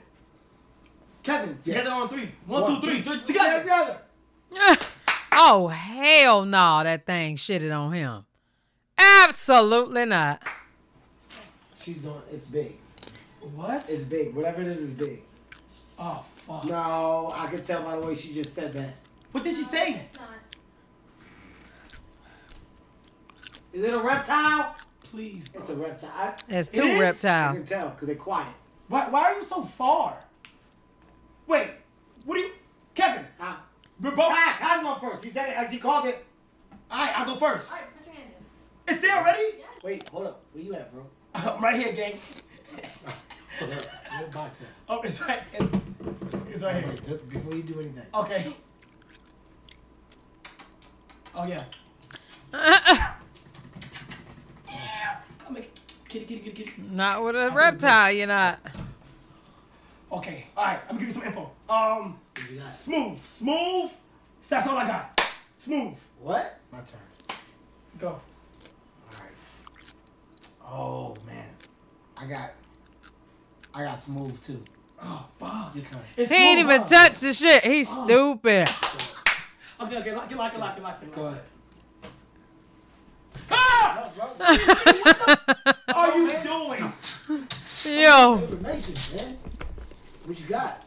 Kevin, together on three. One, two, three. Together. Oh, hell no. That thing shitted on him. Absolutely not. She's doing, it's big. What? It's big. Whatever it is, it's big. Oh, fuck. No, I could tell by the way she just said that. What did she say? It's not. Is it a reptile? Please, bro. It's a reptile. It's two reptiles. I can tell because they're quiet. Why are you so far? Wait, what do you, Kevin? We're both. Kai's going first. He said it. He called it. All right, I'll go first. All right, put your hand in. It's there already? Yeah. Wait, hold up. Where you at, bro? I'm right here, gang. Hold up. What box at? Oh, it's right. It's right here. Wait, just before you do anything. Okay. Oh yeah. Kitty, kitty, kitty, kitty. Not with a reptile, you're not. Okay, all right. I'm gonna give you some info. Smooth, smooth. That's all I got. Smooth. What? My turn. Go. All right. Oh man, I got smooth too. Oh, Bob, your turn. He ain't even touched the shit. He's stupid. Okay, okay, lock it. Go ahead. Ah! What the are you doing? Yo. Information, man. What you got?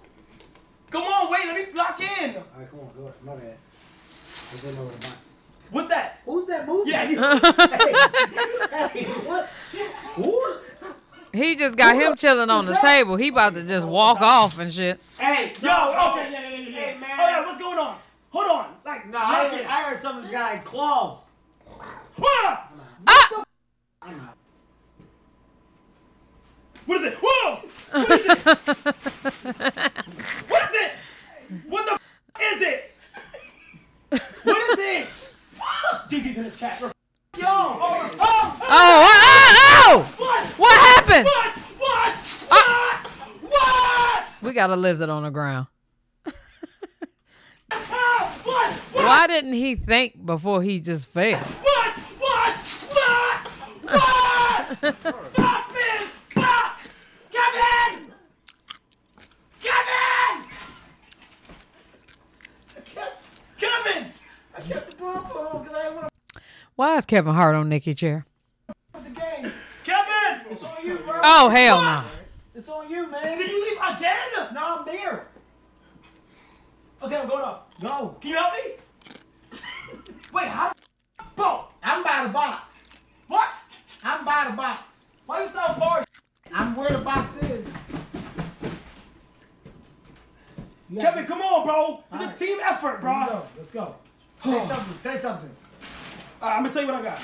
Come on, wait, let me block in. All right, come on, go ahead. My bad. I didn't know what about. What's that? Who's that movie? Yeah, you. Hey, what? Who? He just got him chilling on the table. He about to just walk off and shit. Hey, yo, okay. Hey, man. Oh, yeah, what's going on? Hold on. Like, nah, I heard something's got like claws. Ah! I'm out. What is it? Whoa! What is it? What is it? What the is it? What is it? GG's in the chat. Yo! Oh! Oh! Oh! Oh! What happened? What? What? We got a lizard on the ground. What? Why didn't he think before he just failed? What? What? What? What? Stop it! Stop! Kevin! Kevin! Kevin! I kept the ball for home because I didn't want to. Why is Kevin Hart on Nikki's chair? The game. Kevin! It's on you, bro. Oh, hell no. It's on you, man. Did you leave again? No, I'm there. Okay, I'm going up. Go. Can you help me? Wait, how the boat? I'm by the box. What? I'm by the box. Why you so far? I'm where the box is. Yeah. Kevin, come on, bro. It's a team effort, bro. Let's go. Say something. Say something. All right, I'm going to tell you what I got.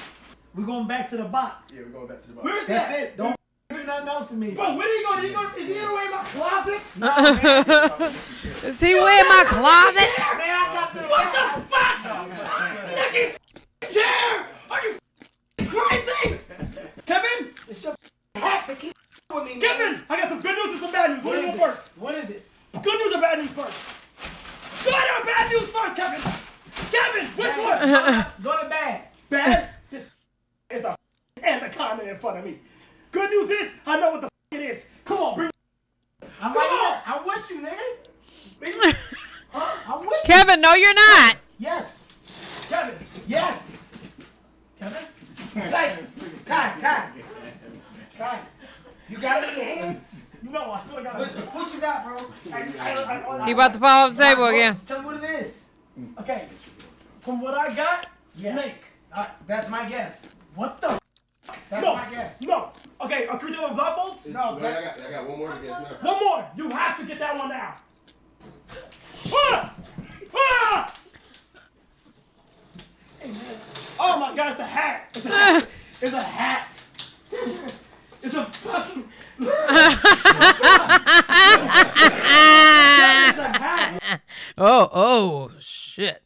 We're going back to the box. Yeah, we're going back to the box. Where is that? That's it. Don't do nothing else to me. Bro, where are you going? Is he in the way of my closet? No, man. Is he wearing my closet? Man, I got what the fuck? Nikki's chair! Are you crazy? Kevin? It's your hat that keeps with me, man. Kevin, I got some good news and some bad news. What do you want first? What is it? Good news or bad news first? Good or bad news first, Kevin? Kevin, which one? Go to bad. Bad? This is a anaconda in front of me. Good news is, I know what the it is. Come on, bring I'm right here. I'm with you, nigga. Huh? I'm with Kevin, you. No, you're not. Yes. Kevin. Yes. Kevin. Kai. Kai. You got it in your hands? No, I still got it. What you got, bro? I you about to fall off the table again. Tell me what it is. Okay. From what I got, snake. That's my guess. What the? That's my guess. No. Okay, can we do it blindfolds? No. I got one more to guess. One more. You have to get that one now. Oh my God! It's a hat. It's a hat. It's a hat. It's a fucking. It's a hat. Oh shit!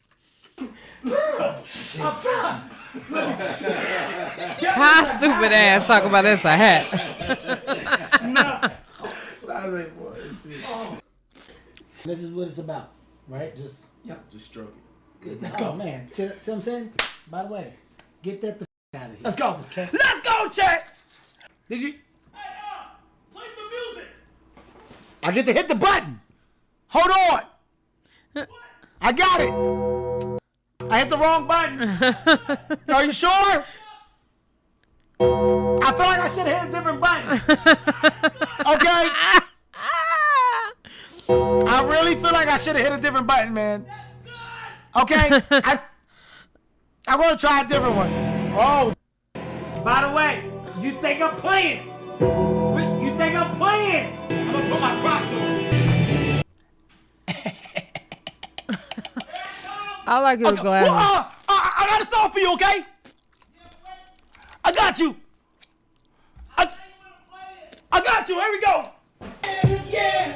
Oh shit! How stupid ass talk about it's a hat. No. I was like, what is this? This is what it's about, right? Just stroke it. Good. Let's go, man. See what I'm saying? By the way, get that the f out of here. Let's go. Okay. Let's go, chat. Did you? Hey, play some music. I get to hit the button. Hold on. What? I got it. I hit the wrong button. Are you sure? I feel like I should have hit a different button. Okay. I really feel like I should have hit a different button, man. Okay, I'm gonna try a different one. Oh, by the way, you think I'm playing? You think I'm playing? I'm gonna put my Crocs on. I like your glasses. Well, I got a song for you, okay? I got you. I got you. Here we go. Yeah.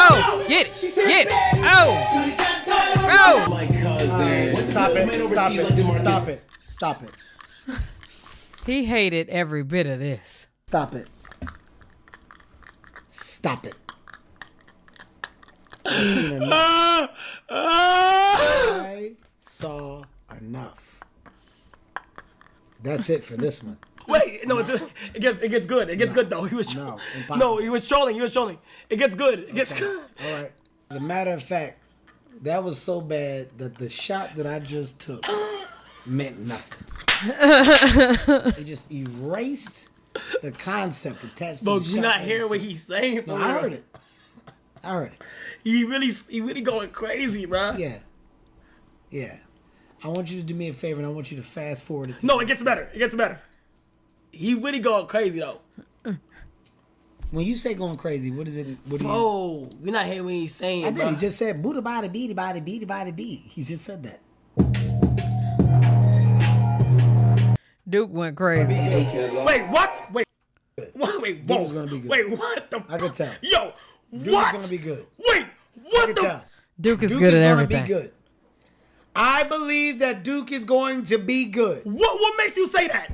Oh, Get it. Get it. Oh. Oh. My cousin. Stop it. Stop it. Stop it. Stop it. He hated every bit of this. Stop it. Stop it. Listen to me. I saw enough. That's it for this one. Wait, no, it gets good. It gets good though. He was trolling. It gets good. It gets good. All right. As a matter of fact, that was so bad that the shot that I just took meant nothing. It just erased the concept attached to the shot. But you're not hearing what he's saying. No, I heard it. I heard it. He really going crazy, bro. Yeah. Yeah. I want you to do me a favor, and I want you to fast forward it. No, it gets better. It gets better. He really going crazy though. When you say going crazy, what is it? What do you? Oh, you're not hearing what he's saying. I did. Bro. He just said booty body beady body beady body bee. He just said that. Duke went crazy. Wait, what? Wait. Wait, whoa. Duke's gonna be good. Wait, what the? I can tell. Yo, Duke's what? Duke's gonna be good. Wait, what the? Tell. Duke is good at everything. Duke is gonna be good. I believe that Duke is going to be good. What makes you say that?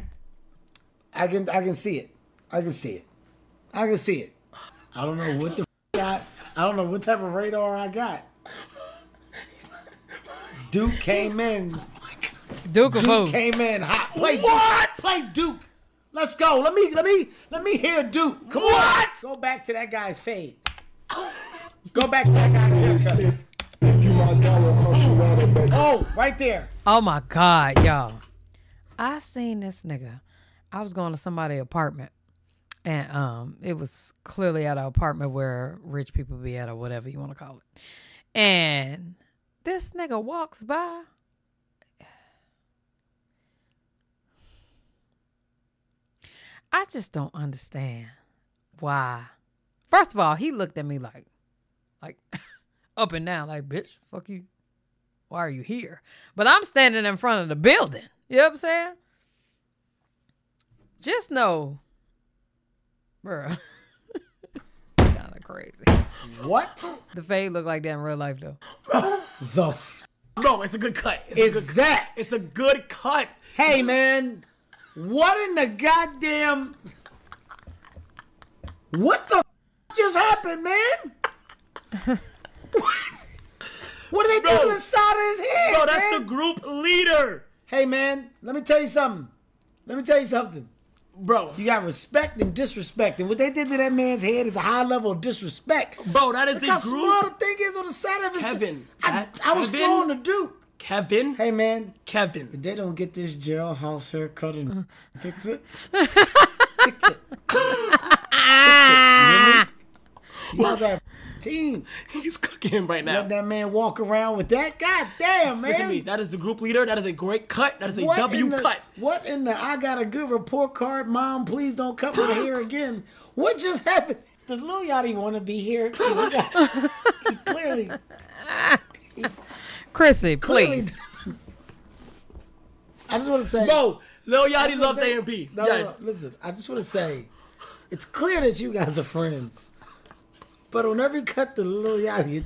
I can see it. I can see it. I can see it. I don't know what the I don't know what type of radar I got. Duke came in. Duke came in hot. Play what? Duke. Play Duke. Let's go. Let me hear Duke. Come on. Go back to that guy's fade. Go back to that guy's haircut. Oh, right there. Oh my God, y'all. I seen this nigga. I was going to somebody's apartment, and it was clearly at an apartment where rich people be at or whatever you want to call it. And this nigga walks by. I just don't understand why. First of all, he looked at me like up and down, like, bitch, fuck you. Why are you here? But I'm standing in front of the building. You know what I'm saying? Just know, bro, kind of crazy. What? The fade look like that in real life, though. The f no, it's a good cut. It's a good cut. Hey, man, what in the goddamn? What the f just happened, man? What are they doing inside his head? Bro, that's the group leader. Hey, man, let me tell you something. Let me tell you something. Bro, you got respect and disrespect, and what they did to that man's head is a high level of disrespect. Bro, that is the group. How small the thing is on the side of his. Kevin, I was throwing the Duke. Kevin, hey man, Kevin. If they don't get this jailhouse haircut and fix it, fix it. He's a team. He's cooking right now. Let that man walk around with that. God damn, man. Listen to me. That is the group leader. That is a great cut. That is a cut. What in the I got a good report card, mom, please don't cut my hair again. What just happened? Does Lil Yachty want to be here? He clearly. Chrissy, please. I just want to say. Bro, Lil Yachty loves A&B. No, yeah. No, listen. I just want to say, it's clear that you guys are friends. But on every cut to Lil Yachty,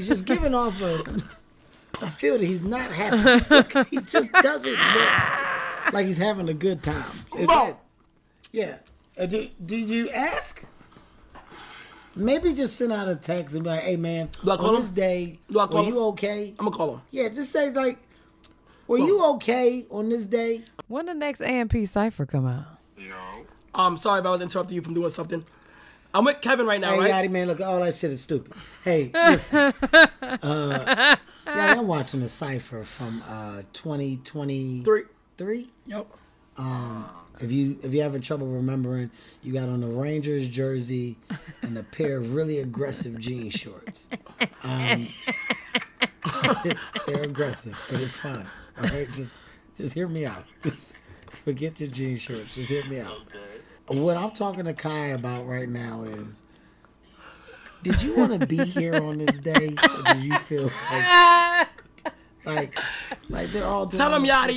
he's just giving off a feel that he's not happy. He just doesn't look like he's having a good time. Is that, yeah. Did you ask? Maybe just send out a text and be like, hey, man, on this day, were you okay? I'm going to call him. Yeah, just say, like, were you okay on this day? When the next A&P Cypher come out? No. I'm sorry if I was interrupting you from doing something. I'm with Kevin right now, hey, right? Yachty, man, look, all that shit is stupid. Hey, listen. Yachty, I'm watching a cypher from 2023. Yep. If you having trouble remembering, you got on a Rangers jersey and a pair of really aggressive jean shorts. They're aggressive, but it's fine. All right, just hear me out. Just forget your jean shorts. Just hear me out. Okay. What I'm talking to Kai about right now is, did you want to be here on this day? Or did you feel like Like they're all. Tell them, Yachty,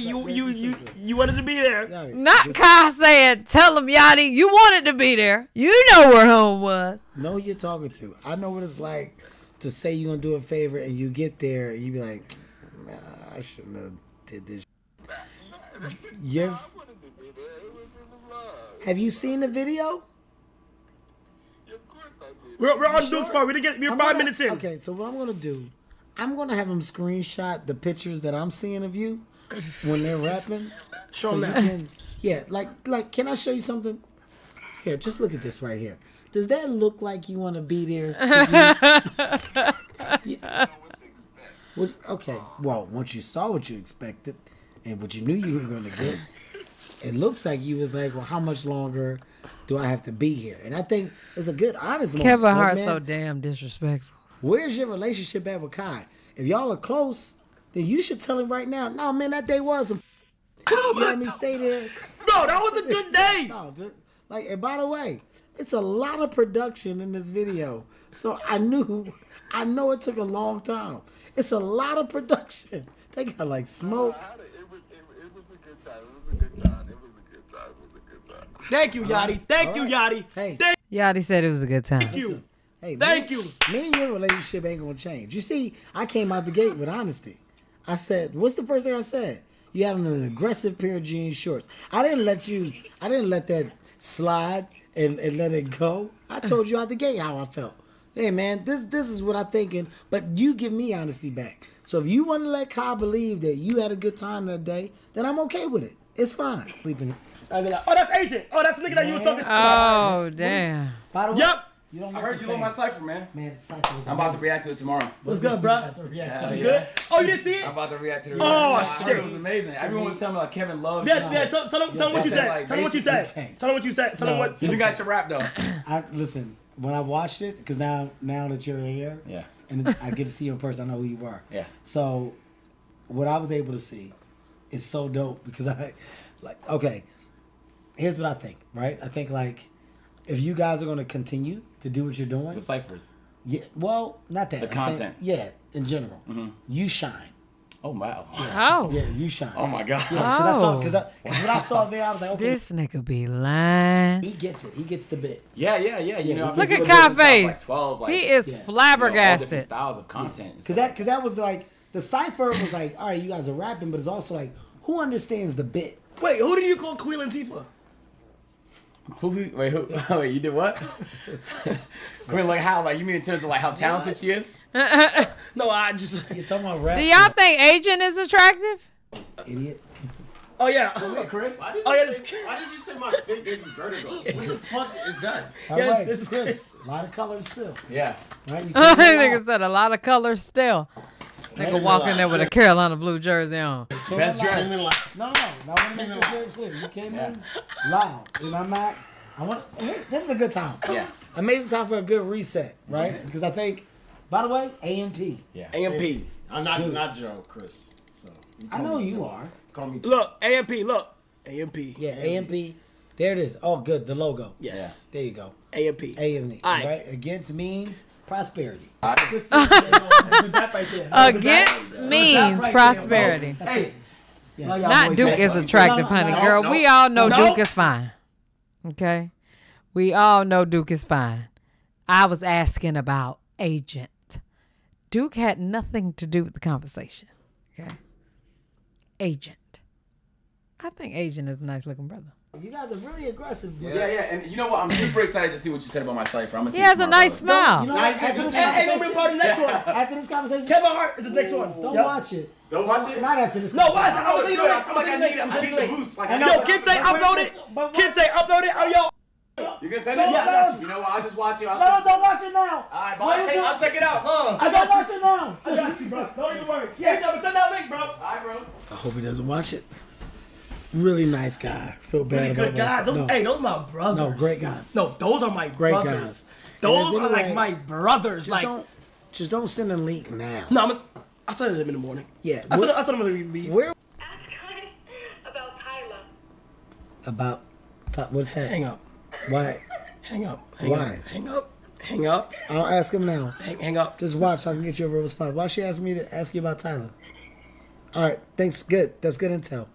you wanted to be there. Yachty, not Kai saying, tell them, Yachty, you wanted to be there. You know where home was. Know who you're talking to. I know what it's like to say you're gonna do a favor and you get there and you be like, nah, I shouldn't have did this. You're. Have you seen the video? We're on Duke's part. We didn't get. We're 5 minutes in. Okay, so what I'm gonna do. I'm gonna have them screenshot the pictures that I'm seeing of you when they're rapping. Show them that. Yeah, like, can I show you something? Here, just look at this right here. Does that look like you want to be there? Yeah. What, okay. Well, once you saw what you expected and what you knew you were gonna get, it looks like you was like, well, how much longer do I have to be here? And I think it's a good, honest moment. Kevin Hart's so damn disrespectful. Where's your relationship at with Kai? If y'all are close, then you should tell him right now. No, man, that day was a. You know what I mean? Stay there. Bro, that was a good day. No, dude. Like, and by the way, it's a lot of production in this video. So I know it took a long time. It's a lot of production. They got like smoke. It was a good time. Thank you, Yachty. Thank you, Yachty. Hey. Yachty said it was a good time. Thank you. Hey, thank you. Me and your relationship ain't gonna change. You see, I came out the gate with honesty. I said, what's the first thing I said? You had on an aggressive pair of jeans shorts. I didn't let that slide and let it go. I told you out the gate how I felt. Hey man, this is what I'm thinking, but you give me honesty back. So if you wanna let Kai believe that you had a good time that day, then I'm okay with it. It's fine. Sleeping. I'd be like, oh, that's agent. Oh, that's the nigga that you were talking about. Oh, damn. By the way, yep. I heard you on my cipher, man. I'm about to react to it tomorrow. What's good, bro? Good? Oh, you didn't see it? I'm about to react to the reaction. Oh, shit. It was amazing. Everyone was telling me like Kevin loved it. Yeah, tell them what you said. Tell them what you said. Tell them what you said. Tell them what. You got your rap, though. Listen, when I watched it, because now that you're here, yeah, and I get to see you in person, I know who you are. Yeah. So what I was able to see is so dope because I, like, okay, here's what I think, right? I think, like, if you guys are going to continue to do what you're doing. The ciphers. Yeah, well, not that. The content. Yeah, in general. Mm-hmm. You shine. Oh, wow. How? Yeah, you shine. Oh, my God. Yeah, because when I saw there, I was like, okay. This nigga be lying. He gets it. He gets the bit. Yeah. You know, look at Kai's face. Like 12, like, he is flabbergasted. You know, all styles of content. Because that was like, the cipher was like, all right, you guys are rapping, but it's also like, who understands the bit? Wait, who do you call Queen Latifah? Wait, you did what? Queen, like how? Like you mean in terms of like how talented she is? No, I just. You're talking about rap. Do y'all think Agent is attractive? Idiot. Oh yeah. Wait, Chris. Why did you say my big baby vertigo? What the fuck is that? All right, this is Chris. A lot of colors still. Yeah. Right. I think I said a lot of colors still. Nigga walk in there with a Carolina blue jersey on. Best dress. No. I want to make this very clear. You came in loud, and I'm not. This is a good time. Yeah. Amazing time for a good reset, right? Because I think. By the way, A&P. Yeah. A&P. I'm not Joe, Chris. So. I know you are. Call me. Look, A&P. Look, A&P. Yeah, A&P. There it is. Oh, good. The logo. Yes. There you go. A&P. A&P. Right. Against means. Prosperity. Against means prosperity. Hey. Yeah. Not Duke is attractive, honey. Girl, we all know Duke is fine. Okay? We all know Duke is fine. I was asking about Agent. Duke had nothing to do with the conversation. Okay? Agent. I think Agent is a nice looking brother. You guys are really aggressive. Yeah. And you know what? I'm super excited to see what you said about my cipher. I'm gonna see. He has a nice smile. You know, after this conversation, next one. After this conversation, Kevin Hart is the next one. Don't watch it. Don't watch it. Not after this. No, watch it. I was good. I feel like I need the boost. Like, yo, kids say upload it. Kids say upload it. Oh, yo. You can send it? Yeah, you know what? I'll just watch it. No, don't watch it now. All right, bro. I'll check it out. Love. I don't watch it now. I got you, bro. Don't even worry. Yeah, send that link, bro. All right, bro. I hope he doesn't watch it. Really nice guy. Feel bad. Really good guy. Hey, those are my brothers. No, great guys. No, those are my great brothers. Guys. Those are like my brothers. Just like, just don't send a link now. No, I sent him in the morning. Yeah, I said I'm gonna leave. Where? Ask Kai about Tyler. About what's that? Hang up. Why? Hang up. Hang Why? Up. Hang up. Hang up. I'll ask him now. Hang up. Just watch. I can get you a real response. Why she asked me to ask you about Tyler? All right. Thanks. Good. That's good intel.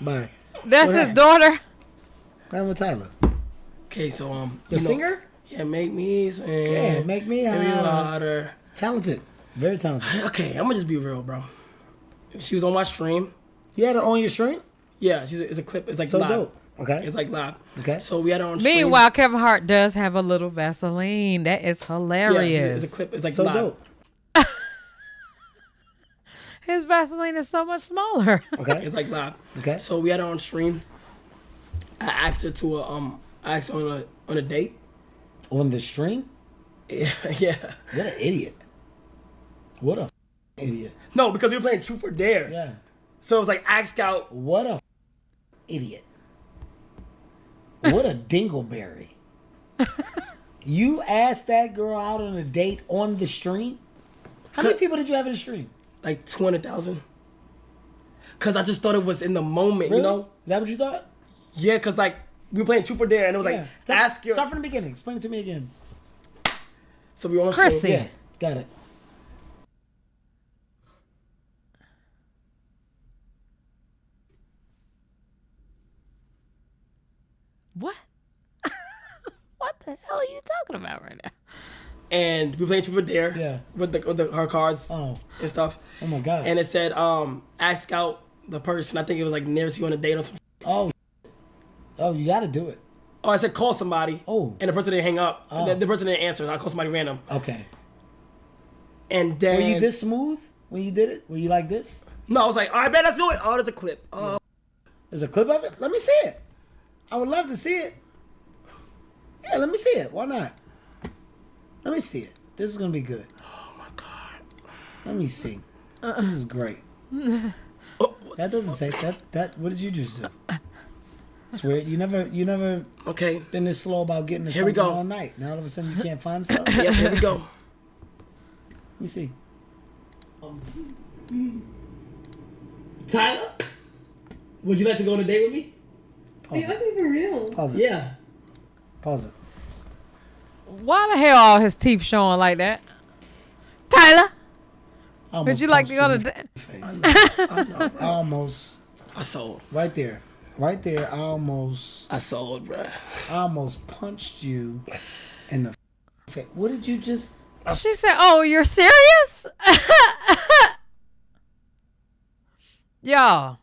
Bye. That's his daughter. I'm with Tyler. Okay, so the singer. Yeah, Make Me. Yeah, Make Me Hotter. Talented. Very talented. Okay, I'm gonna just be real, bro. She was on my stream. You had her on your stream? Yeah, she's it's a clip. It's like so live. Dope. Okay. It's like live. Okay. So we had her on stream. Meanwhile, Kevin Hart does have a little Vaseline. That is hilarious. Yeah, it's a clip. It's like so live. Dope. His Vaseline is so much smaller. Okay. It's like live. Okay. So we had her on stream. I asked her to I asked her on a date. On the stream? Yeah. Yeah. What an idiot. What a idiot. No, because we were playing Truth or Dare. Yeah. So it was like asked out. What a idiot. What a dingleberry. You asked that girl out on a date on the stream? How many people did you have in the stream? Like 200,000. Because I just thought it was in the moment, really? You know? Is that what you thought? Yeah, because like we were playing Truth or Dare and it was like, ask your. Start from the beginning. Explain it to me again. So we were on the stream. Yeah, got it. What? What the hell are you talking about right now? And we played Truth or Dare. Yeah. With her cards and stuff. Oh my god. And it said, ask out the person. I think it was like nearest you on a date or something. Oh. Oh, you gotta do it. Oh, I said call somebody. Oh. And the person didn't hang up. Oh. The person didn't answer. So I called somebody random. Okay. And then were you this smooth when you did it? Were you like this? No, I was like, all right, man, let's do it. Oh, there's a clip. Oh, there's a clip of it? Let me see it. I would love to see it. Yeah, let me see it. Why not? Let me see it. This is going to be good. Oh, my God. Let me see. This is great. That doesn't say that. What did you just do? It's weird. You never been this slow about getting to something all night. Now all of a sudden you can't find stuff? Yep, here we go. Let me see. Tyler, would you like to go on a date with me? Pause it wasn't even real. Pause it. Yeah. Pause it. Why the hell all his teeth showing like that? Tyler, would you like to go to the face? I know. I almost. I sold. Right there. Right there. I almost. I sold, bruh. I almost punched you in the face. What did you just. She said, oh, you're serious? Y'all.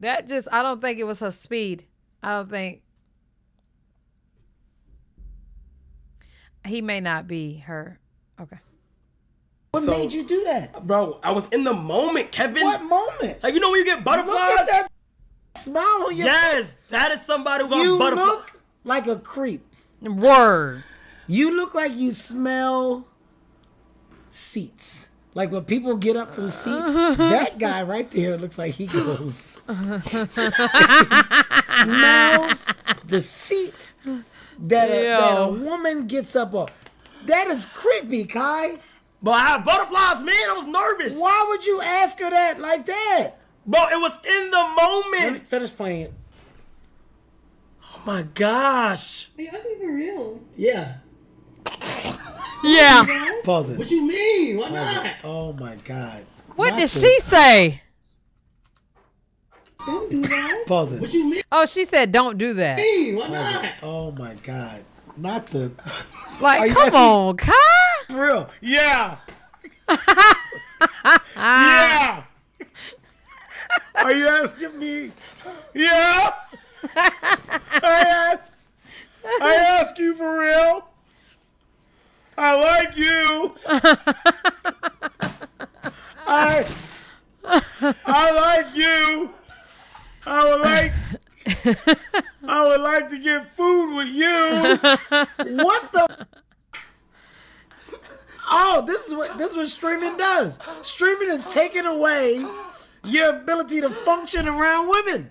That just, I don't think it was her speed. I don't think. He may not be her. Okay. What made you do that? Bro, I was in the moment, Kevin. What moment? Like, you know when you get butterflies? Look at that smile on your face. That is somebody who got butterflies. You look like a creep. Word. You look like you smell seats. Like when people get up from seats, that guy right there looks like he goes. Smells the seat that a woman gets up on. That is creepy, Kai. But I had butterflies, man. I was nervous. Why would you ask her that like that? Bro, it was in the moment. Let me finish playing it. Oh my gosh. It wasn't even real. Yeah. Yeah. Pause it. What you mean? Why not? Oh my God. What did she say? Don't do that. Pause it. What you mean? Oh, she said don't do that. Why not? Oh my God. Not the. Like, come on, Kai. For real. Yeah. Yeah. Are you asking me? Yeah. I ask you for real. I like you. I like you. I would like to get food with you. What the? Oh, this is what streaming does. Streaming is taking away your ability to function around women.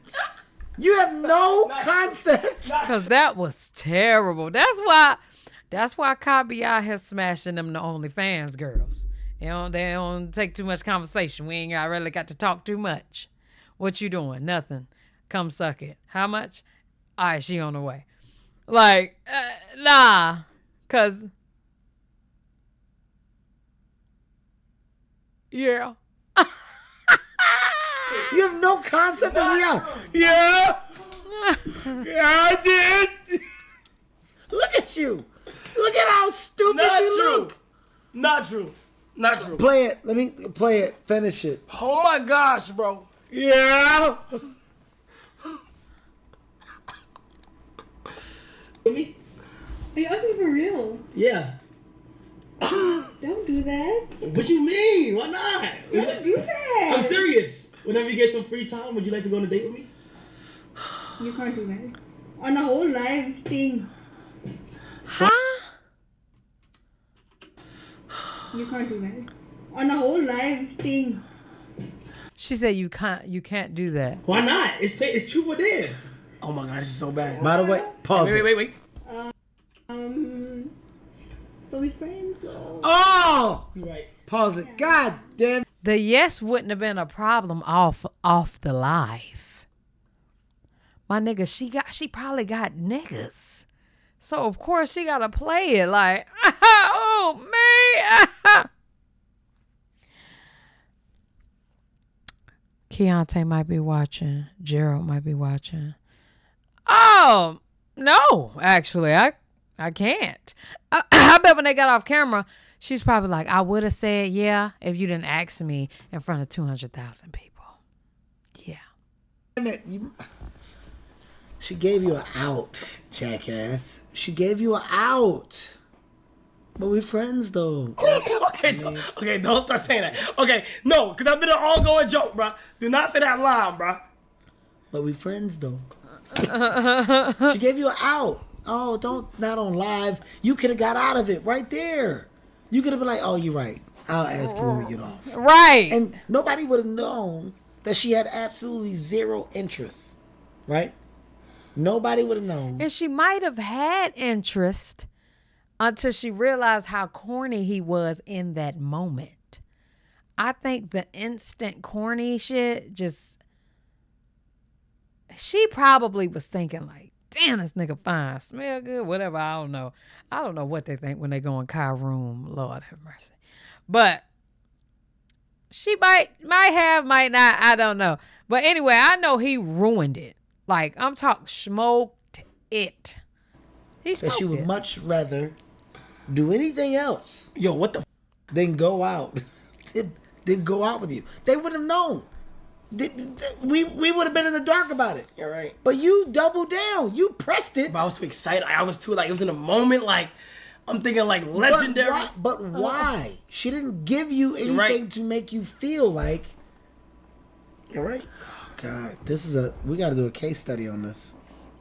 You have no concept. Because that was terrible. That's why Kai be out here smashing them the OnlyFans girls. They don't take too much conversation. I really got to talk too much. What you doing? Nothing. Come suck it. How much? All right, she on the way. Like, nah. Because, yeah. You have no concept of yeah, I did. Look at you. Look at how stupid you look. Not true. Not true. Play it. Let me play it. Finish it. Oh my gosh, bro. Yeah. Are you asking for real? Yeah. Don't do that. What you mean? Why not? Don't do that. I'm serious. Whenever you get some free time, would you like to go on a date with me? You can't do that. On a whole live thing. Huh? You can't do that. On a whole live thing. She said you can't. You can't do that. Why not? It's true. We're there. Oh my God, this is so bad. By the way, pause. Wait. But we friends though. Oh! You're right. Pause it. Yeah. God damn. The yes wouldn't have been a problem off the live. My nigga, she probably got niggas. So of course she gotta play it like, oh man. Keontae might be watching. Gerald might be watching. Oh no, actually I can't. I bet when they got off camera, she's probably like, I would have said yeah if you didn't ask me in front of 200,000 people. Yeah. She gave you an out, jackass. She gave you an out. But we're friends, though. okay, don't start saying that. Okay, no, because I've been an all-going joke, bro. Do not say that line, bro. But we're friends, though. She gave you an out. Oh, not on live. You could have got out of it right there. You could have been like, oh, you're right. I'll ask you when we get off. Right. And nobody would have known that she had absolutely zero interest, right? Nobody would have known. And she might have had interest until she realized how corny he was in that moment. I think the instant corny shit just... She probably was thinking like, damn, this nigga fine, smell good, whatever. I don't know. I don't know what they think when they go in Kai's room. Lord have mercy. But she might have, might not. I don't know. But anyway, I know he ruined it. Like I'm talking, smoked it. He smoked it. She would much rather do anything else. Yo, what the? Then go out. Then go out with you. They wouldn't have known. We would have been in the dark about it. You're right. But you doubled down. You pressed it. But I was too excited. I was too like it was in a moment. Like I'm thinking like legendary. But why? She didn't give you anything to make you feel like. You're right. Oh God, this is we got to do a case study on this.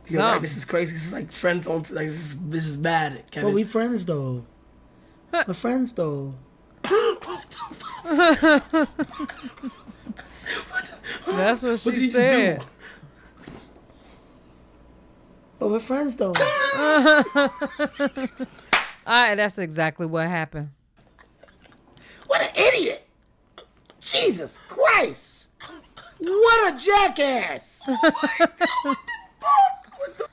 You're right. This is crazy. This is like friends on. Like this is bad. Kevin. But we friends though. We're friends though. What the fuck? That's what she said. But we're friends though. Alright, that's exactly what happened. What an idiot. Jesus Christ. What a jackass. What the fuck?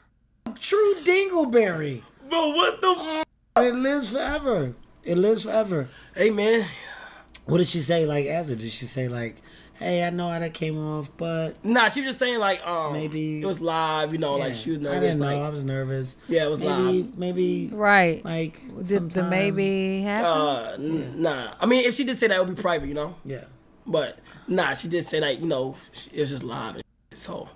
True dingleberry. Bro, what the fuck? It lives forever. It lives forever. Hey, man. What did she say like after? Did she say like, hey, I know how that came off, but... Nah, she was just saying, like, maybe... It was live, you know, yeah, like, she was nervous. I didn't know, like, I was nervous. Yeah, it was live. Maybe... Right. Like, did the maybe happen? Nah. I mean, if she did say that, it would be private, you know? Yeah. But, nah, she did say that, you know, it was just live. So,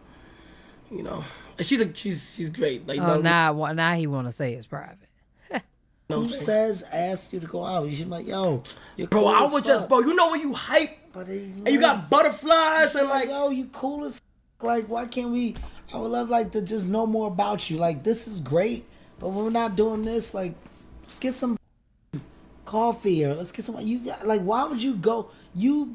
you know. And she's great. Like, oh, now he want to say it's private. Who says ask you to go out? You should be like, yo, you're cool. Bro, I was just, bro, you know when you hype, and you got butterflies and like, yo, you cool as fuck. Like, why can't we? I would love like to just know more about you. Like, this is great, but when we're not doing this, like, let's get some coffee or let's get some. You got like, why would you go? You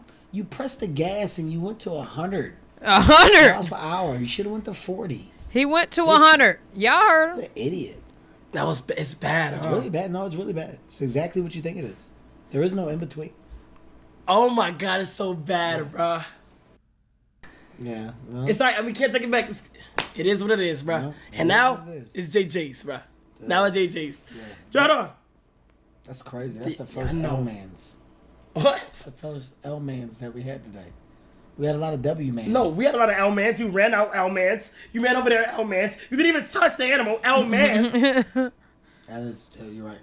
pressed the gas and you went to 100. 100 miles per hour. You should have went to 40. He went to 100. Y'all heard him. What an idiot. That was, it's bad, It's really bad. No, it's really bad. It's exactly what you think it is. There is no in-between. Oh, my God. It's so bad, bruh. Yeah. Well, it's like, we can't take it back. It is what it is, bruh. No, and now, it's JJ's, bruh. Dude. Now it's JJ's. Yeah. Jordan. That's crazy. That's the first L-Mans. What? That's the first L-Mans that we had today. We had a lot of W-mans. No, we had a lot of L-mans. You ran out L-mans. You ran over there L-mans. You didn't even touch the animal L-mans. That is, you're right.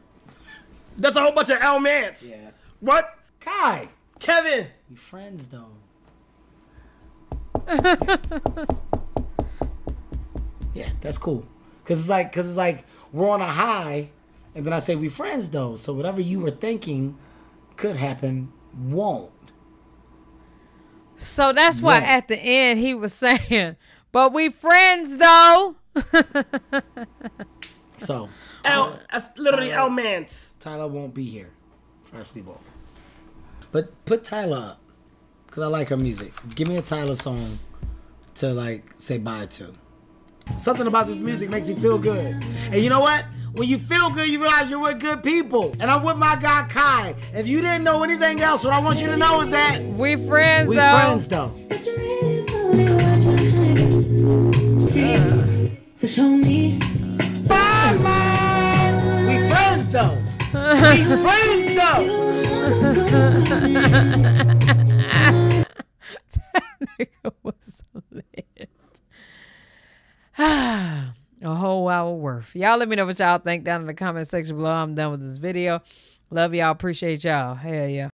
That's a whole bunch of L-mans. Yeah. What? Kai. Kevin. We friends, though. Yeah, that's cool. Cause it's like we're on a high, and then I say we friends though. So whatever you were thinking could happen won't. So that's why at the end he was saying, "But we friends though." So that's literally L-mans. Tyler won't be here for a sleepover. But put Tyler up, cause I like her music. Give me a Tyler song to like say bye to. Something about this music makes you feel good. And you know what? When you feel good, you realize you're with good people. And I'm with my guy, Kai. If you didn't know anything else, what I want you to know is that... We friends, though. We friends, though. Bye, man! We friends, though. We friends, though. That nigga was lit. A whole hour worth. Y'all let me know what y'all think down in the comment section below. I'm done with this video. Love y'all. Appreciate y'all. Hell yeah.